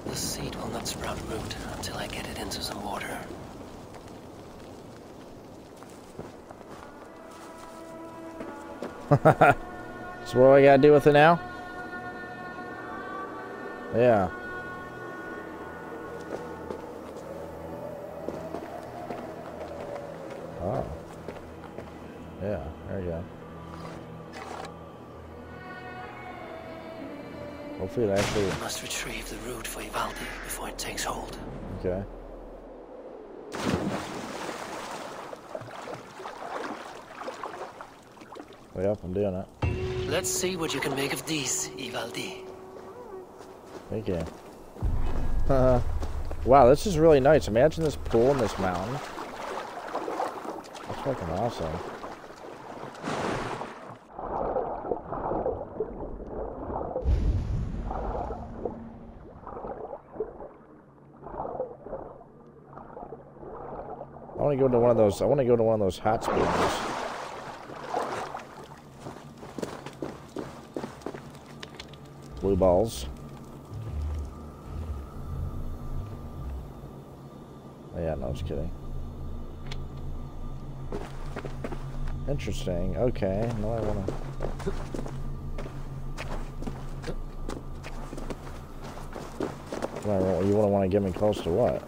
The seed will not sprout root until I get it into some water. So what do I gotta do with it now? Yeah. Oh. Yeah, there you go. Hopefully it actually... I must retrieve the root for Ivaldi before it takes hold. Okay. Well, yep, I'm doing it. Let's see what you can make of these, Ivaldi. Thank you. Uh, wow, this is really nice. Imagine this pool in this mountain. That's fucking awesome. I want to go to one of those. I want to go to one of those hot springs. Blue balls. Oh, yeah, no, I was kidding. Interesting. Okay, now I want to. You want to want to get me close to what?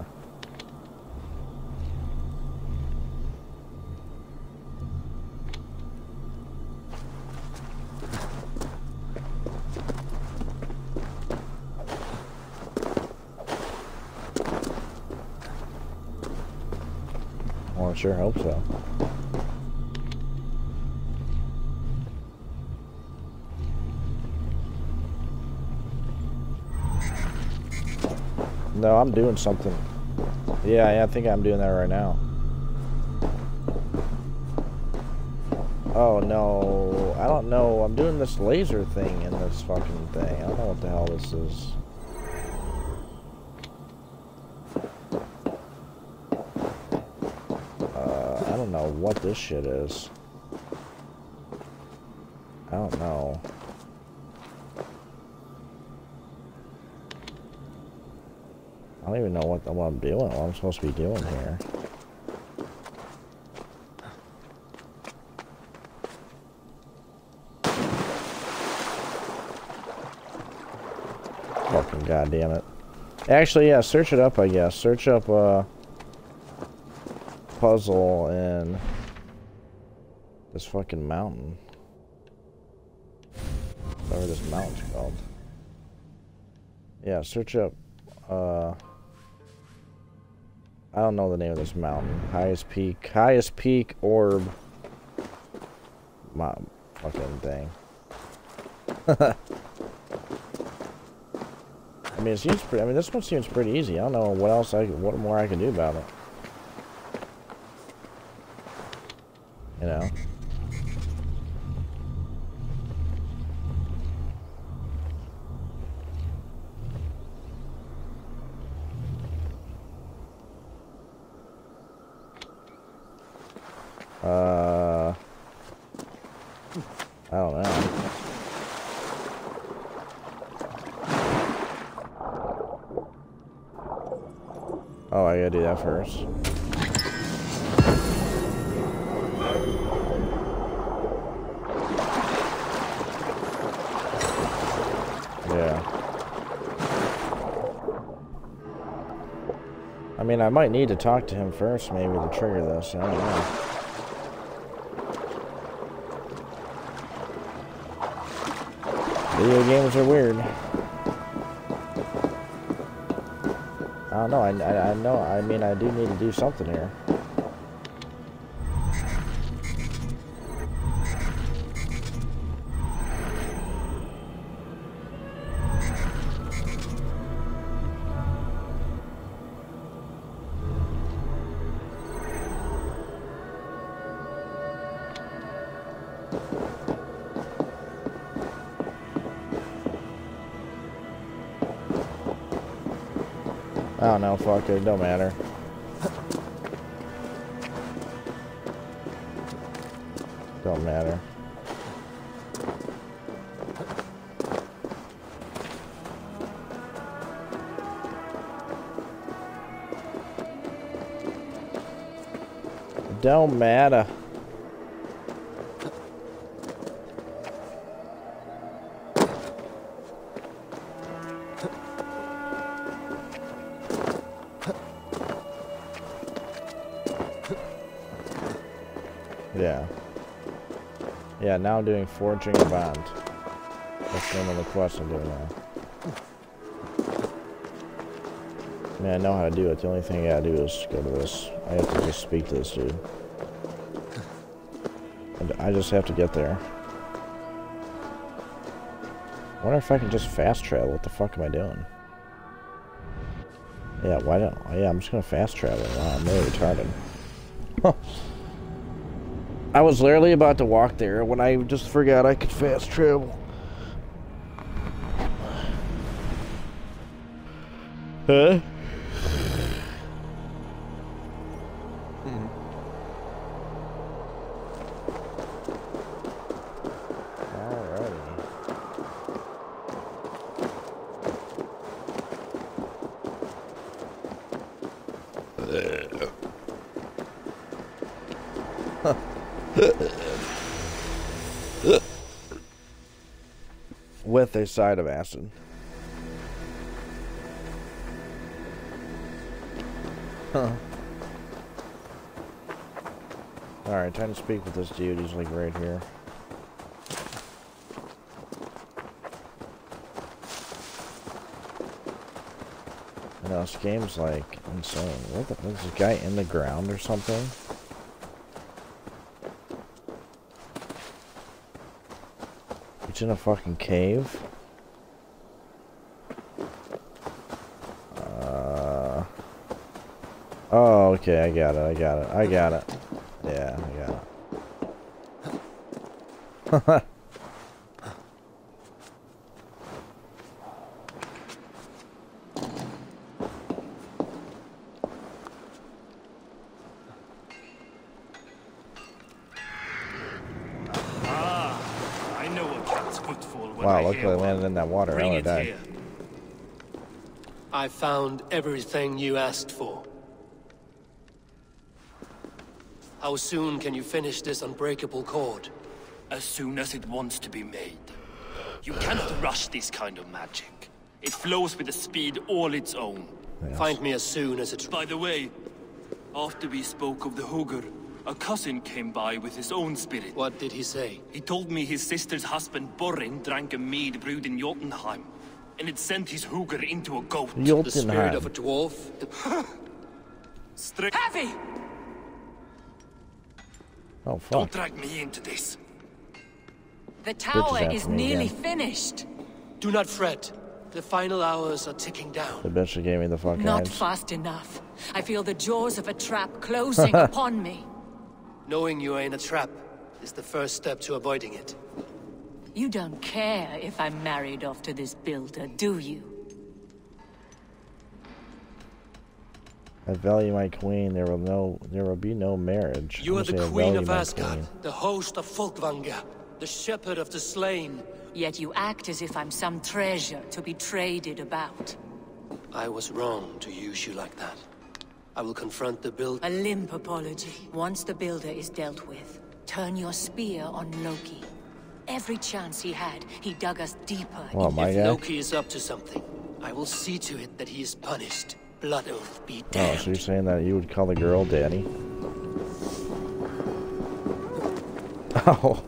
Sure hope so. No, I'm doing something. Yeah, yeah, I think I'm doing that right now. Oh no, I don't know. I'm doing this laser thing in this fucking thing. I don't know what the hell this is. Uh, I don't know what this shit is. I don't know. I don't even know what, what I'm doing, what I'm supposed to be doing here. Fucking goddamn it. Actually, yeah, search it up, I guess. Search up uh, puzzle in this fucking mountain. Whatever this mountain's called. Yeah, search up... Uh, I don't know the name of this mountain. Highest peak. Highest peak orb. My fucking thing. I mean, it seems pretty. I mean, this one seems pretty easy. I don't know what else I, what more I can do about it. You know. Uh, I don't know. Oh, I gotta do that first. Yeah. I mean, I might need to talk to him first, maybe, to trigger this. I don't know. Video games are weird. I don't know. I, I, I know. I mean, I do need to do something here. Oh no, fuck it, don't matter. Don't matter. Don't matter. Yeah. Yeah, now I'm doing forging a bond. That's the name of the quest I'm doing now. I mean, I know how to do it. The only thing I gotta do is go to this. I have to just speak to this dude. And I just have to get there. I wonder if I can just fast travel. What the fuck am I doing? Yeah, why don't... Yeah, I'm just gonna fast travel. Wow, I'm really retarded. I was literally about to walk there when I just forgot I could fast travel. Huh? With a side of acid. Huh. Alright, trying to speak with this dude. He's like right here. You know, this game's like insane. What the, is this guy in the ground or something? In a fucking cave. Uh, oh, okay, I got it, I got it, I got it. Yeah, I got it. Wow, luckily I landed in that water. Bring I would have died. I found everything you asked for. How soon can you finish this unbreakable cord? As soon as it wants to be made. You cannot rush this kind of magic. It flows with a speed all its own. Yes. Find me as soon as it's... By the way, after we spoke of the Hugger, a cousin came by with his own spirit. What did he say? He told me his sister's husband, Borin, drank a mead brewed in Jotunheim, and it sent his Hugger into a goat. Jotunheim. The spirit of a dwarf? Stri Havi! Oh, fuck. Don't drag me into this. The tower is nearly again. finished. Do not fret. The final hours are ticking down. The bitch gave me the fucking Not eyes. fast enough. I feel the jaws of a trap closing upon me. Knowing you are in a trap is the first step to avoiding it. You don't care if I'm married off to this builder, do you? I value my queen. There will no, there will be no marriage. You are the queen of Asgard, queen. the host of Folkvangr, the shepherd of the slain. Yet you act as if I'm some treasure to be traded about. I was wrong to use you like that. I will confront the builder. A limp apology. Once the builder is dealt with, turn your spear on Loki. Every chance he had, he dug us deeper. Well, my if guy. Loki is up to something, I will see to it that he is punished. Blood oath be damned. Oh, so you're saying that you would call the girl Danny? Oh.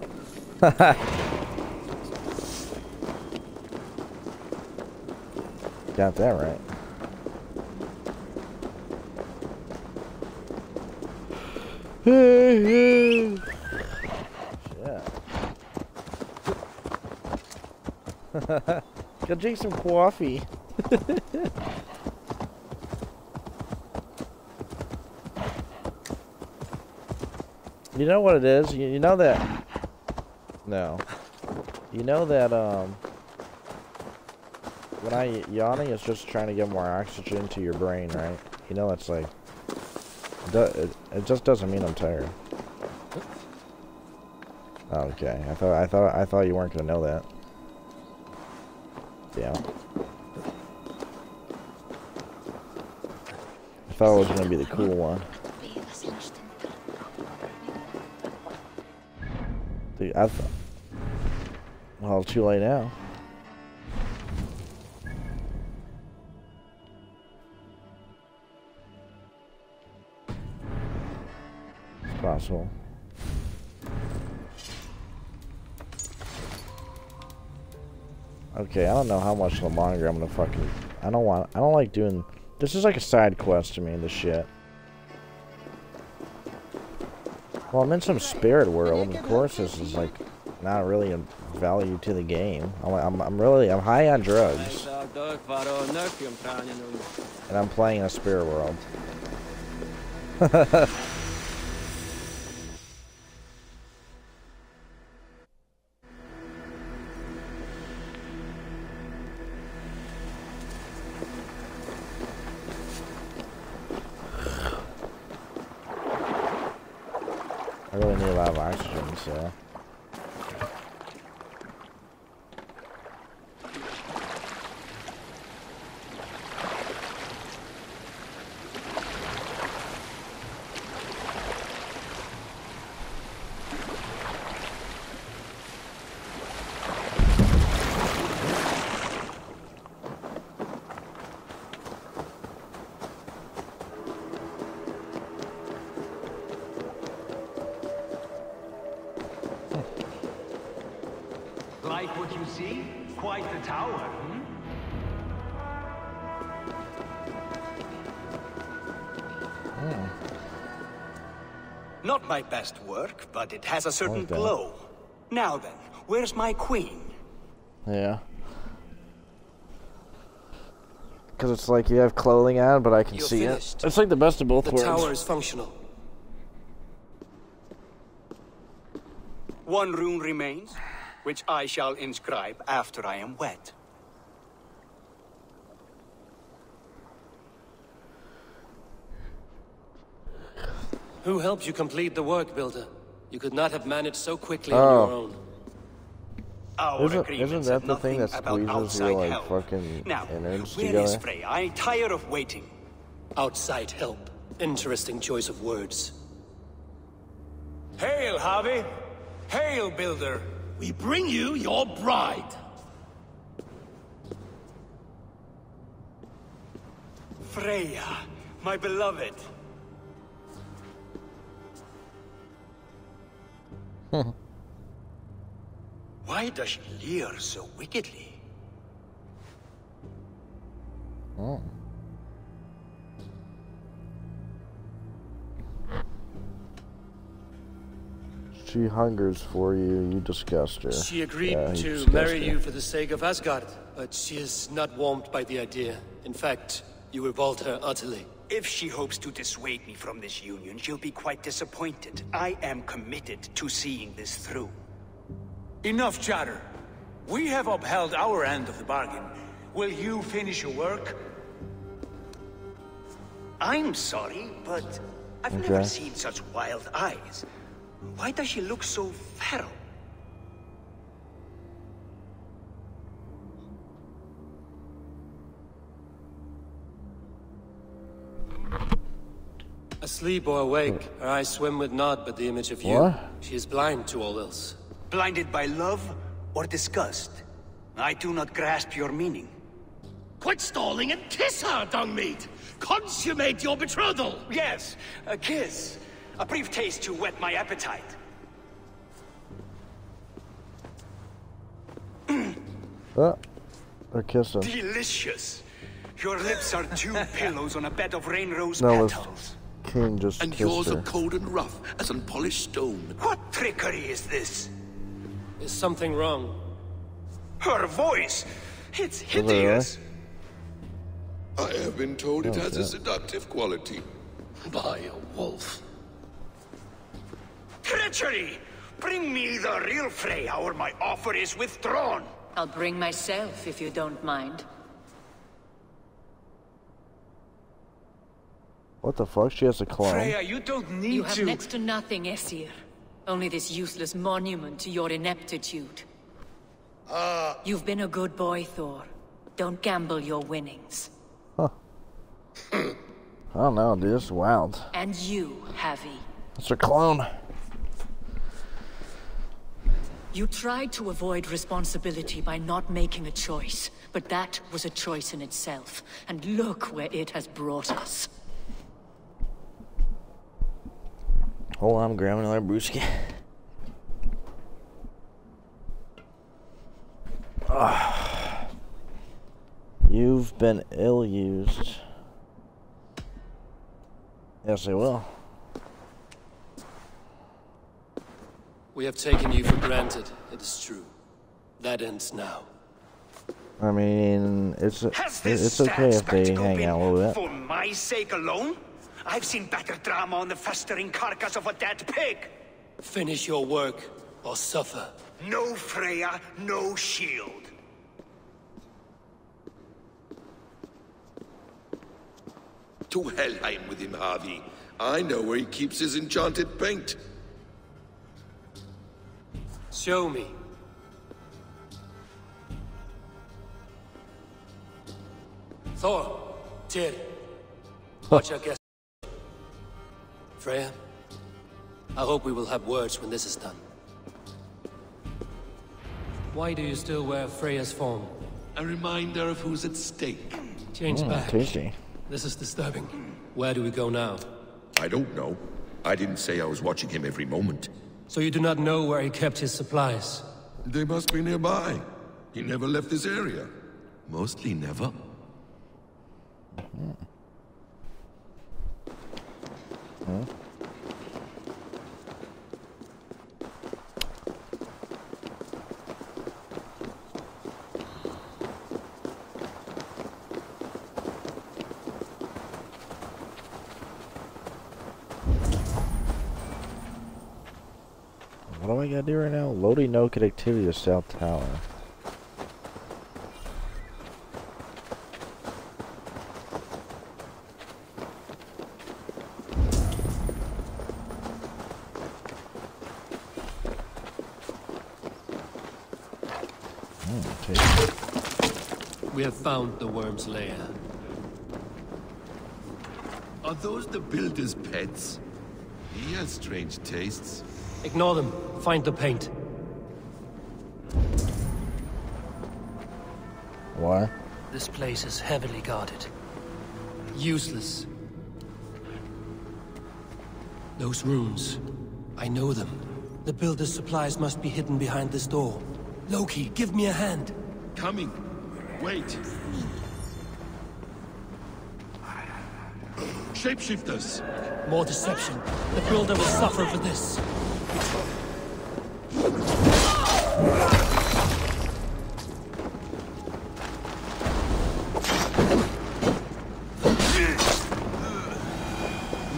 Got that right. Yeah. Go drink some coffee. You know what it is? You, you know that... No. You know that, um... when I yawning, it's just trying to get more oxygen to your brain, right? You know, it's like... It just doesn't mean I'm tired. Okay, I thought I thought I thought you weren't gonna know that. Yeah. I thought it was gonna be the cool one. Dude, I thought. Well, too late now. Possible. Okay, I don't know how much longer I'm gonna fucking. I don't want. I don't like doing. This is like a side quest to me. This shit. Well, I'm in some spirit world. Of course, this is like not really a value to the game. I'm. I'm, I'm really. I'm high on drugs. And I'm playing a spirit world. So. Not my best work, but it has a certain okay. glow. Now then, where's my queen? Yeah. Because it's like you have clothing on, but I can You're see finished. it. It's like the best of both worlds. The tower is functional. One rune remains, which I shall inscribe after I am wed. Who helped you complete the work, Builder? You could not have managed so quickly oh. on your own. Isn't, isn't that the thing that squeezes your, like, help. fucking now, innards where together? Is Freya? I tire of waiting. Outside help. Interesting choice of words. Hail, Havi! Hail, Builder! We bring you your bride! Freya, my beloved! Why does she leer so wickedly? Oh. She hungers for you, you disgust her. She agreed yeah, to marry her. you for the sake of Asgard, but she is not warmed by the idea. In fact, you revolt her utterly. If she hopes to dissuade me from this union, she'll be quite disappointed. I am committed to seeing this through. Enough chatter. We have upheld our end of the bargain. Will you finish your work? I'm sorry, but I've okay. never seen such wild eyes. Why does she look so feral? Asleep or awake, her eyes swim with naught but the image of you. What? She is blind to all else. Blinded by love or disgust? I do not grasp your meaning. Quit stalling and kiss her, Dungmeat! Consummate your betrothal! Yes, a kiss. A brief taste to whet my appetite. Oh, they're kissing. Delicious! Your lips are two pillows on a bed of rain rose no, petals. King just and yours her. are cold and rough as unpolished stone. What trickery is this? Is something wrong? Her voice! It's hideous! I have been told oh, it has shit. a seductive quality. By a wolf. Treachery! Bring me the real Freya, or my offer is withdrawn! I'll bring myself, if you don't mind. What the fuck? She has a climb? Freya, you don't need to- You have to. next to nothing, Esir. Only this useless monument to your ineptitude. Uh... You've been a good boy, Thor. Don't gamble your winnings. Huh. I don't know, dude. It's wild. And you, Havi. That's her clone. You tried to avoid responsibility by not making a choice, but that was a choice in itself, and look where it has brought us. Hold on, I'm grabbing another brewski. uh, you've been ill-used. Yes, I will. We have taken you for granted, it is true. That ends now. I mean, it's it's okay if they hang out a little bit. For my sake alone? I've seen better drama on the festering carcass of a dead pig! Finish your work, or suffer. No Freya, no shield. To Helheim with him, Havi. I know where he keeps his enchanted paint. Show me. Thor, Tyr, watch our guest. Freya, I hope we will have words when this is done. Why do you still wear Freya's form? A reminder of who's at stake. Change mm, back. Tasty. This is disturbing. Where do we go now? I don't know. I didn't say I was watching him every moment. So you do not know where he kept his supplies? They must be nearby. He never left this area. Mostly never. Mm. Mm. What do I gotta do right now? Loading no connectivity to cell tower. We have found the worm's lair. Are those the builder's pets? He has strange tastes. Ignore them. Find the paint. Why? This place is heavily guarded. Useless. Those runes. I know them. The builder's supplies must be hidden behind this door. Loki, give me a hand. Coming. Wait! Shapeshifters! More deception. The builder will suffer for this.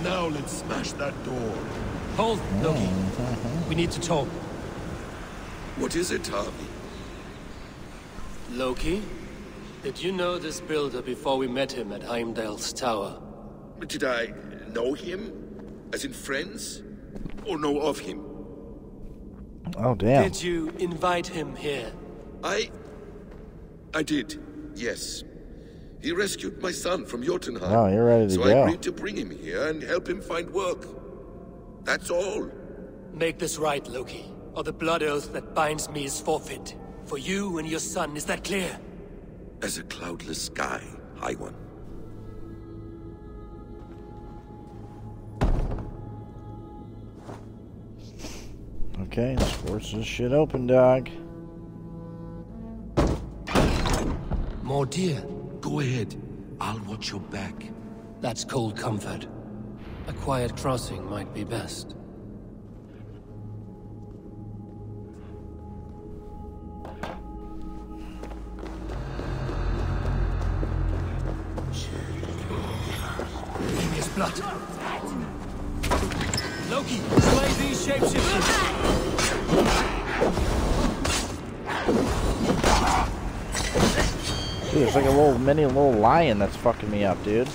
Now let's smash that door. Hold, Loki. We need to talk. What is it, Havi? Loki? Did you know this builder before we met him at Heimdall's tower? Did I know him? As in friends? Or know of him? Oh, damn. Did you invite him here? I... I did, yes. He rescued my son from Jotunheim. Oh, you're ready to go. So I agreed to bring him here and help him find work. That's all. Make this right, Loki, or the blood oath that binds me is forfeit. For you and your son, is that clear? As a cloudless sky, High One. Okay, let's force this shit open, dog. More dear. Go ahead. I'll watch your back. That's cold comfort. A quiet crossing might be best. Blood. Loki, slay these shapeshifters. Dude, it's like a little mini little lion that's fucking me up, dude.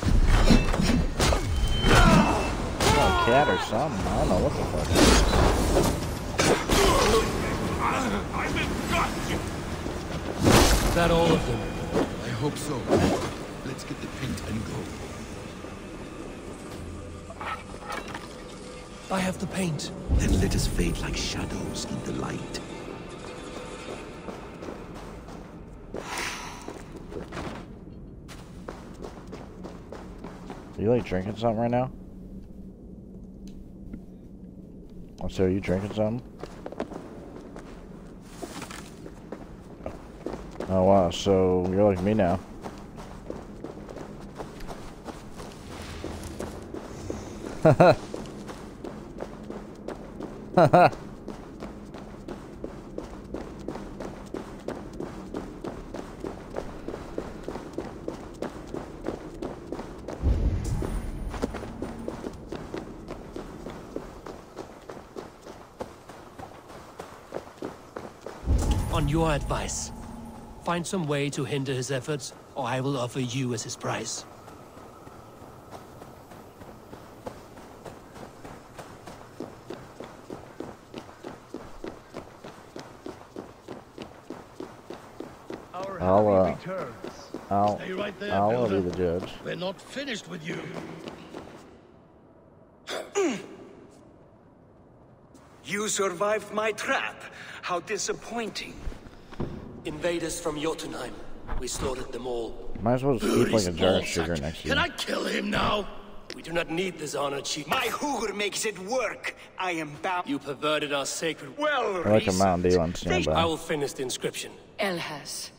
Oh, a cat or something. I don't know what the fuck. Is that all of them? I hope so. Let's get the paint and go. I have the paint. Then let us fade like shadows in the light. Are you like drinking something right now? Oh, so are you drinking something? Oh wow, so you're like me now. Haha. Haha. On your advice, find some way to hinder his efforts, or I will offer you as his price. I'll, uh, I'll, Stay right there, I'll be the judge. We're not finished with you. You survived my trap. How disappointing. Invaders from Jotunheim. We slaughtered them all. Might as well just keep like a jar of sugar next to you. Can I kill him now? We do not need this honor, chief. My hooger makes it work. I am bound. You perverted our sacred... Well, I like a mountain deal on standby. I will finish the inscription. Elhaz.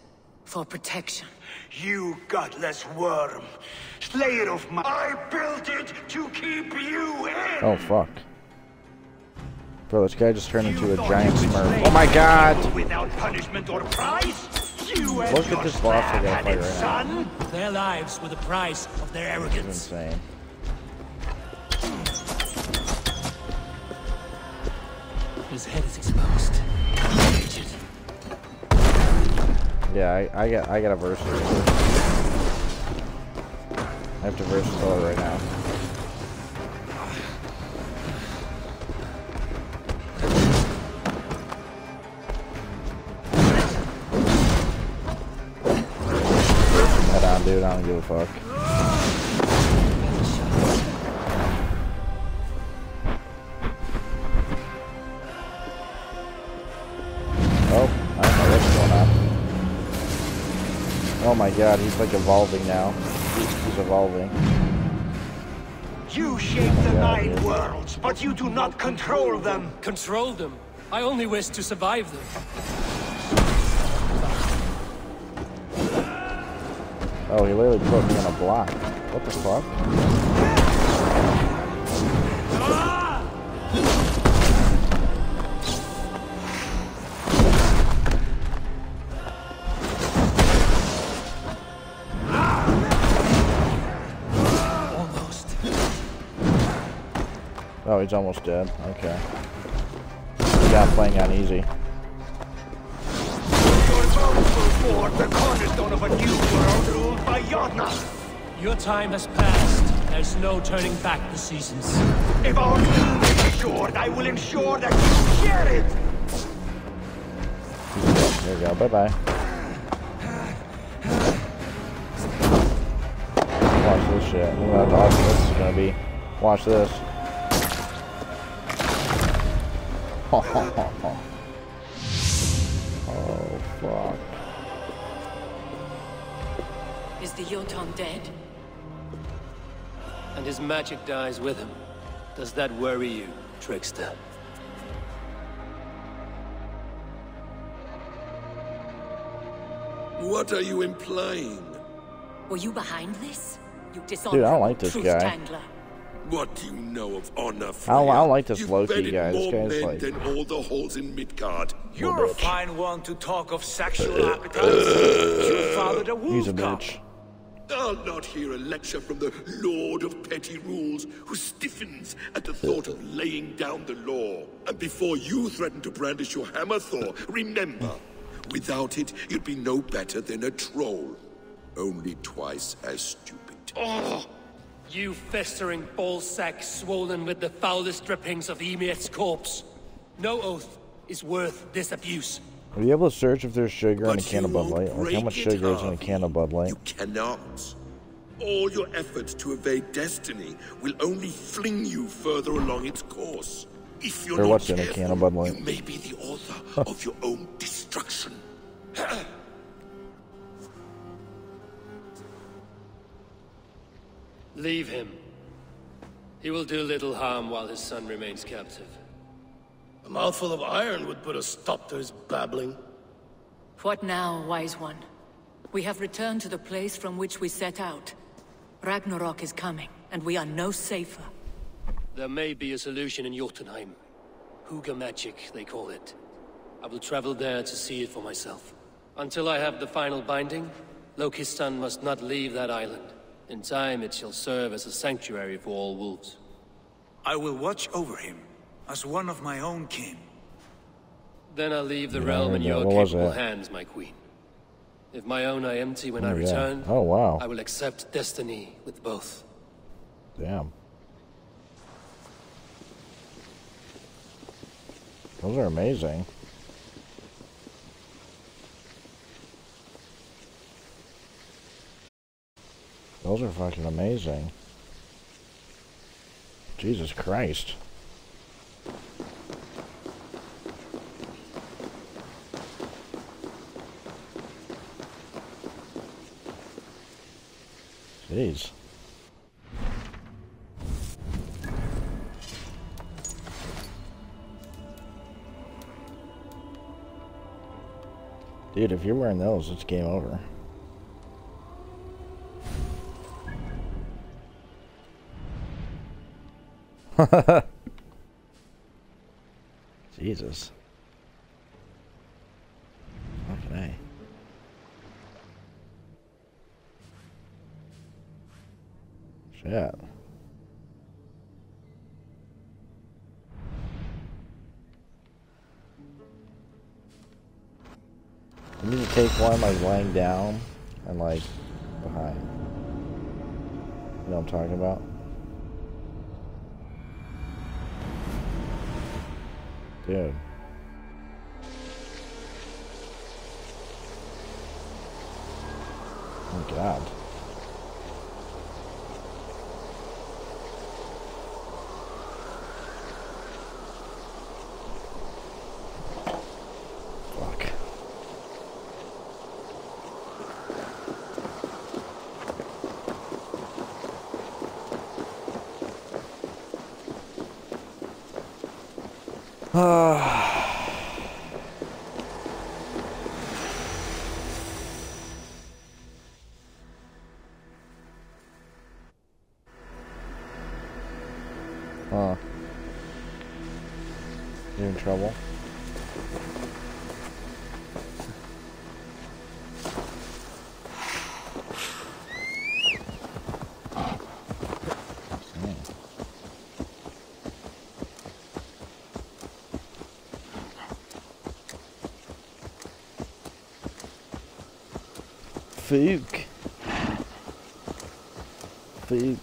For protection. You godless worm. Slayer of my... I built it to keep you in! Oh, fuck. Bro, this guy just turned you into a giant smurf. Oh my god! Without punishment or prize, you and Look your at this boss we gotta fight right now. Their lives were the price of their arrogance. This is insane. His head is exposed. Yeah, I, I got I got a verse. I have to verse Thor right now. Head on, dude. I don't give a fuck. Oh my god, he's like evolving now. He's evolving. You shape the nine worlds, but you do not control them. Control them? I only wish to survive them. Oh, he literally put me on a block. What the fuck? Oh, he's almost dead. Okay. We got playing on easy. Your time has passed. There's no turning back the seasons. If our doom is assured, I will ensure that you share it. There we go. Bye-bye. Watch this shit. How awesome this is gonna be. Watch this. Oh fuck. Is the Jotun dead? And his magic dies with him. Does that worry you, trickster? What are you implying? Were you behind this? You dishonored. Dude, I don't like this guy. Tangler. What do you know of honor, Freya? I don't, I don't like this You've Loki guy. This guy's like than all the holes in Midgard. You're a fine one to talk of sexual appetite. You fathered a wolf cub. I'll not hear a lecture from the Lord of Petty Rules, who stiffens at the thought of laying down the law. And before you threaten to brandish your hammer, Thor, remember, without it, you'd be no better than a troll, only twice as stupid. Oh. You festering ballsack swollen with the foulest drippings of Ymir's corpse. No oath is worth this abuse. Are you able to search if there's sugar in a can of Bud Light? Like, how much sugar is in a can of Bud Light? You cannot. All your efforts to evade destiny will only fling you further along its course. If you're not careful, you may be the author of your own destruction. Leave him. He will do little harm while his son remains captive. A mouthful of iron would put a stop to his babbling. What now, wise one? We have returned to the place from which we set out. Ragnarok is coming, and we are no safer. There may be a solution in Jotunheim. Huga magic, they call it. I will travel there to see it for myself. Until I have the final binding, Loki's son must not leave that island. In time, it shall serve as a sanctuary for all wolves. I will watch over him, as one of my own kin. Then I'll leave the yeah, realm in your capable hands, my queen. If my own are empty when oh, I return, yeah. oh, wow. I will accept destiny with both. Damn. Those are amazing. Those are fucking amazing. Jesus Christ. Jeez. Dude, if you're wearing those, it's game over. Jesus. Fucking A. Shit. take one like lying down and like behind. You know what I'm talking about? Dude. Oh God. Huh. You in trouble? Fook. Fook.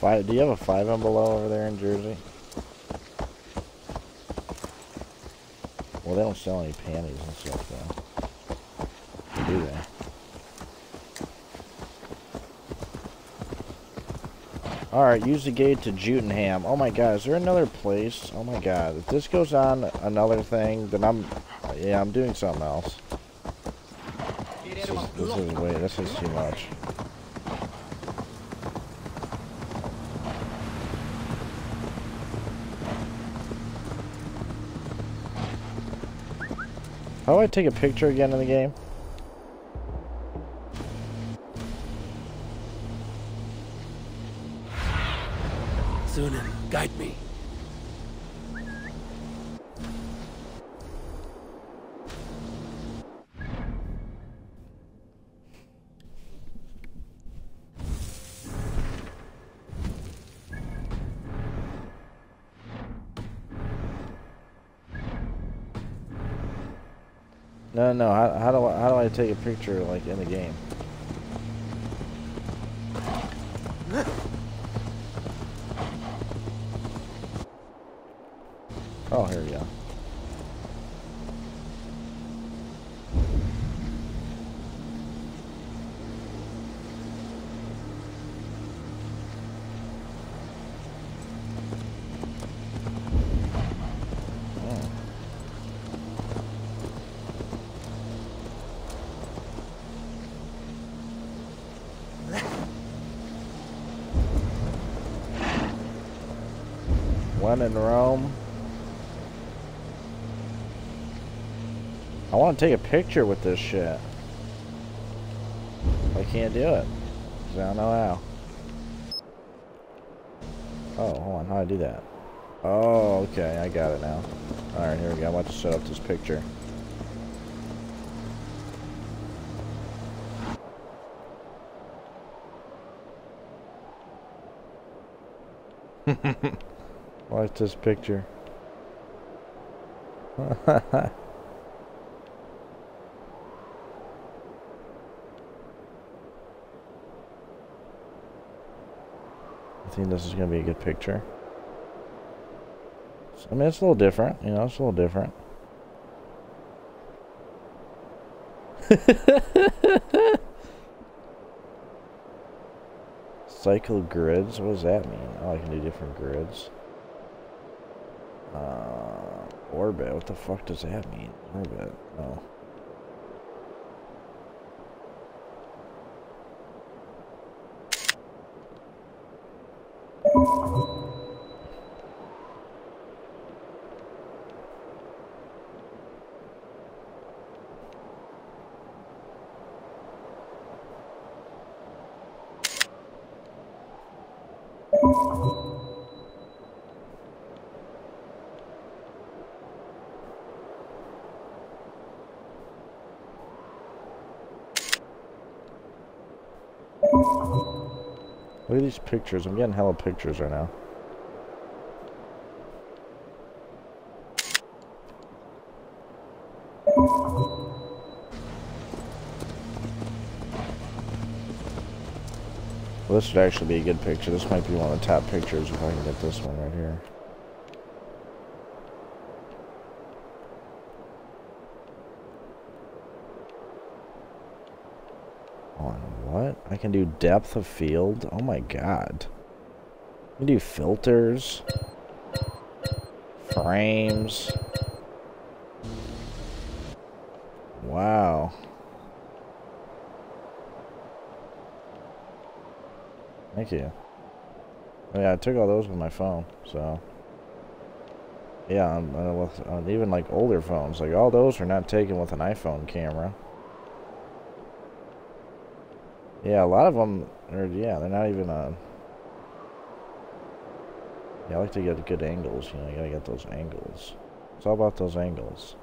Five, do you have a five and below over there in Jersey? Well, they don't sell any panties and stuff, though. They do that. Alright, use the gate to Jotunheim. Oh my God, is there another place? Oh my God, if this goes on another thing, then I'm... Yeah, I'm doing something else. This is, this is way, this is too much. How do I take a picture again in the game? Sooner, guide me. No, no. How, how do I, how do I take a picture like in the game? Oh, here we go. One in Rome. I want to take a picture with this shit. I can't do it. Because I don't know how. Oh, hold on. How do I do that? Oh, okay. I got it now. Alright, here we go. I'm about to set up this picture. Watch this picture. I think this is going to be a good picture. I mean, it's a little different, you know, it's a little different. Cycle grids, what does that mean? Oh, I can do different grids. Uh, orbit, what the fuck does that mean? Orbit, oh. Look at these pictures. I'm getting hella pictures right now. Well, this would actually be a good picture. This might be one of the top pictures if I can get this one right here. On what? I can do depth of field? Oh my god. I can do filters. Frames. Wow. Thank you. Yeah, I took all those with my phone, so... Yeah, on, uh, with, on even, like, older phones. Like, all those are not taken with an iPhone camera. Yeah, a lot of them are... Yeah, they're not even on... Yeah, I like to get good angles, you know. You gotta get those angles. It's all about those angles.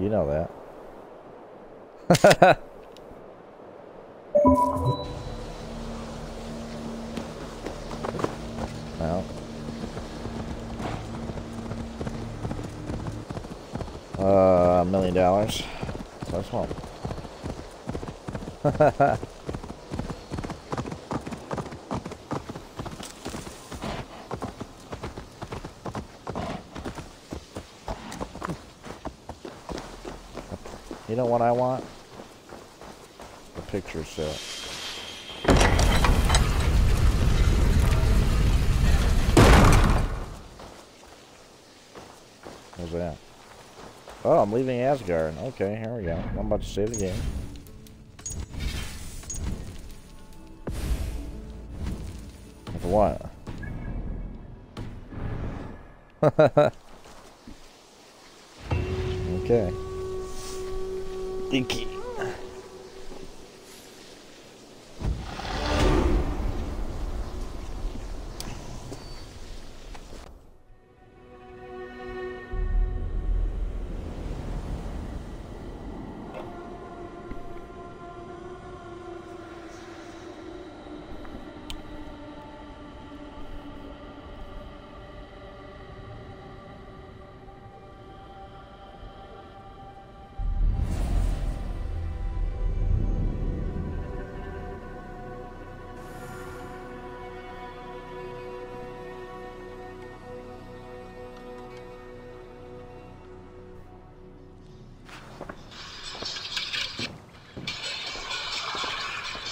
You know that. Well, uh, a million dollars. So small. You know what I want? The picture set. How's that? Oh, I'm leaving Asgard. Okay, here we go. I'm about to save the game. With what? Okay. Thank you.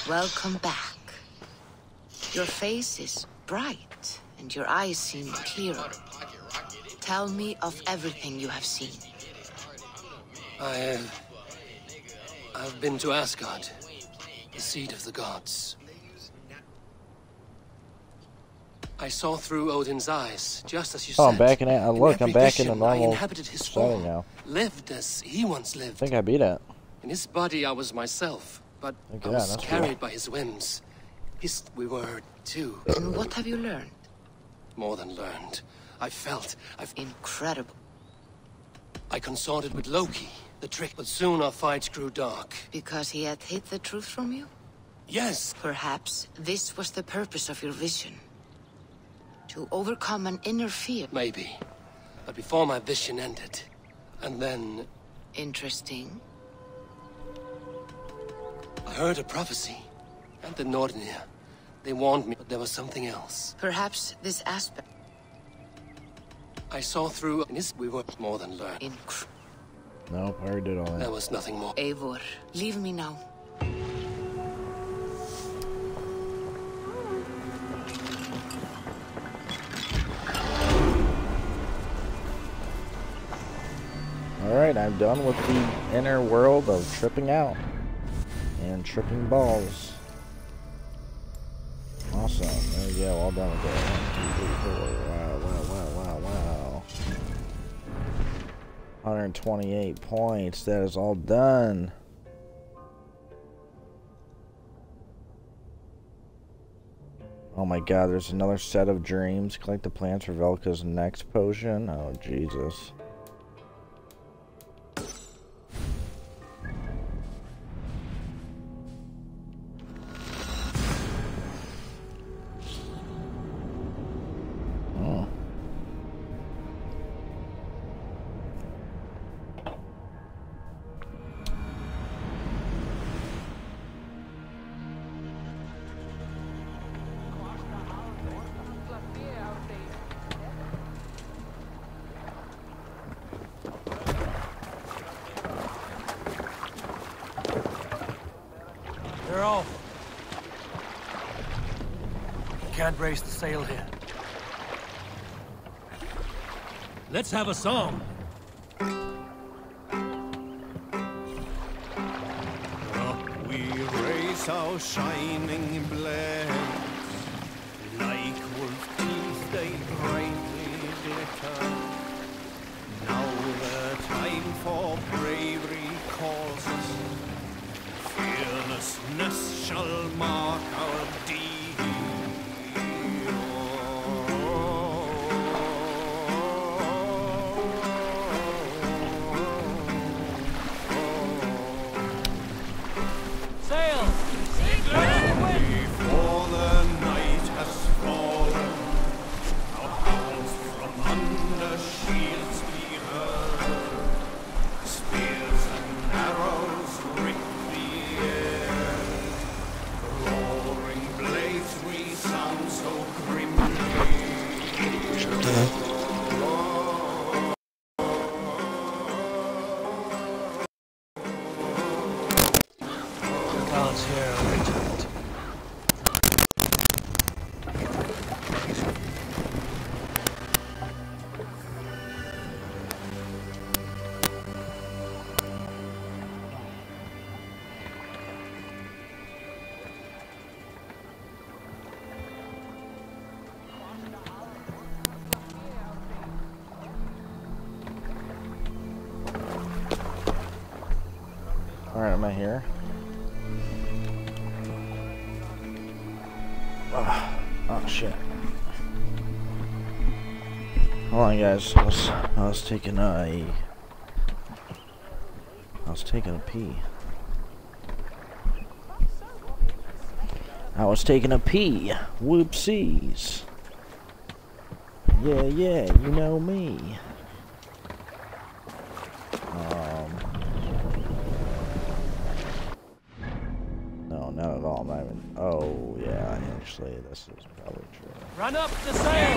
Welcome back. Your face is bright, and your eyes seem clearer. Tell me of everything you have seen. I... Uh, I've been to Asgard, the seat of the gods. I saw through Odin's eyes, just as you oh, said. Oh, I'm back in it. Oh, look, I'm back in the normal setting now. Lived as he once lived. I think I beat it. In his body, I was myself. But okay, I was carried cool. by his whims. His, we were, too. And what have you learned? More than learned. I felt. I've... Incredible. I consorted with Loki, the trick. But soon our fights grew dark. Because he had hid the truth from you? Yes. Perhaps this was the purpose of your vision. To overcome an inner fear. Maybe. But before my vision ended. And then... Interesting. I heard a prophecy, and the Nornir. They warned me, but there was something else. Perhaps this aspect. I saw through, and this we were more than learned. Inc nope, I already did all that. There was nothing more. Eivor, leave me now. Alright, I'm done with the inner world of tripping out. And tripping balls. Awesome. There we go. All done with that. one, two, three, four. Wow, wow, wow, wow, wow. one hundred twenty-eight points. That is all done. Oh my god, there's another set of dreams. Collect the plants for Velka's next potion. Oh, Jesus. can't raise the sail here. Let's have a song. Up we raise our shining blade, like wolf teeth they brightly glitter. Now the time for bravery calls us. Fearlessness shall mark our deeds. Alright, am I here? Oh, oh shit. Hold on guys, I was, I was taking a... I was taking a pee. I was taking a pee! Whoopsies! Yeah, yeah, you know me. Oh, yeah, actually, this is probably true. Run up the sail!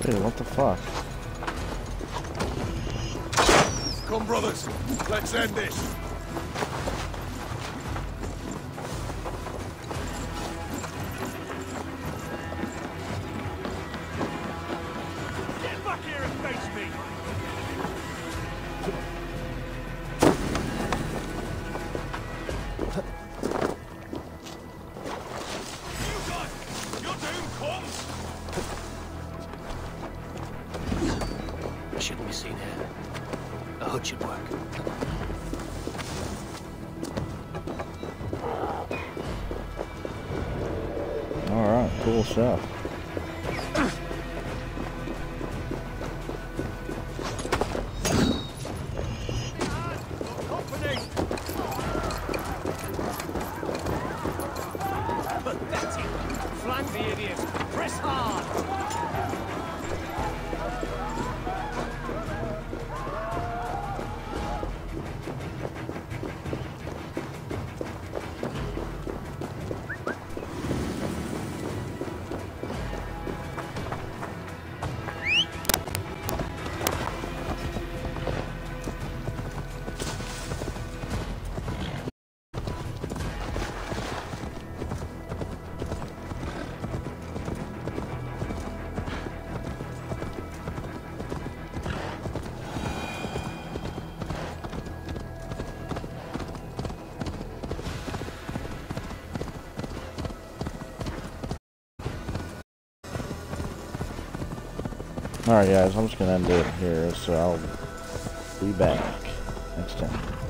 Dude, what the fuck? Come, brothers, let's end this. Cool stuff. Alright guys, I'm just gonna end it here, so I'll be back next time.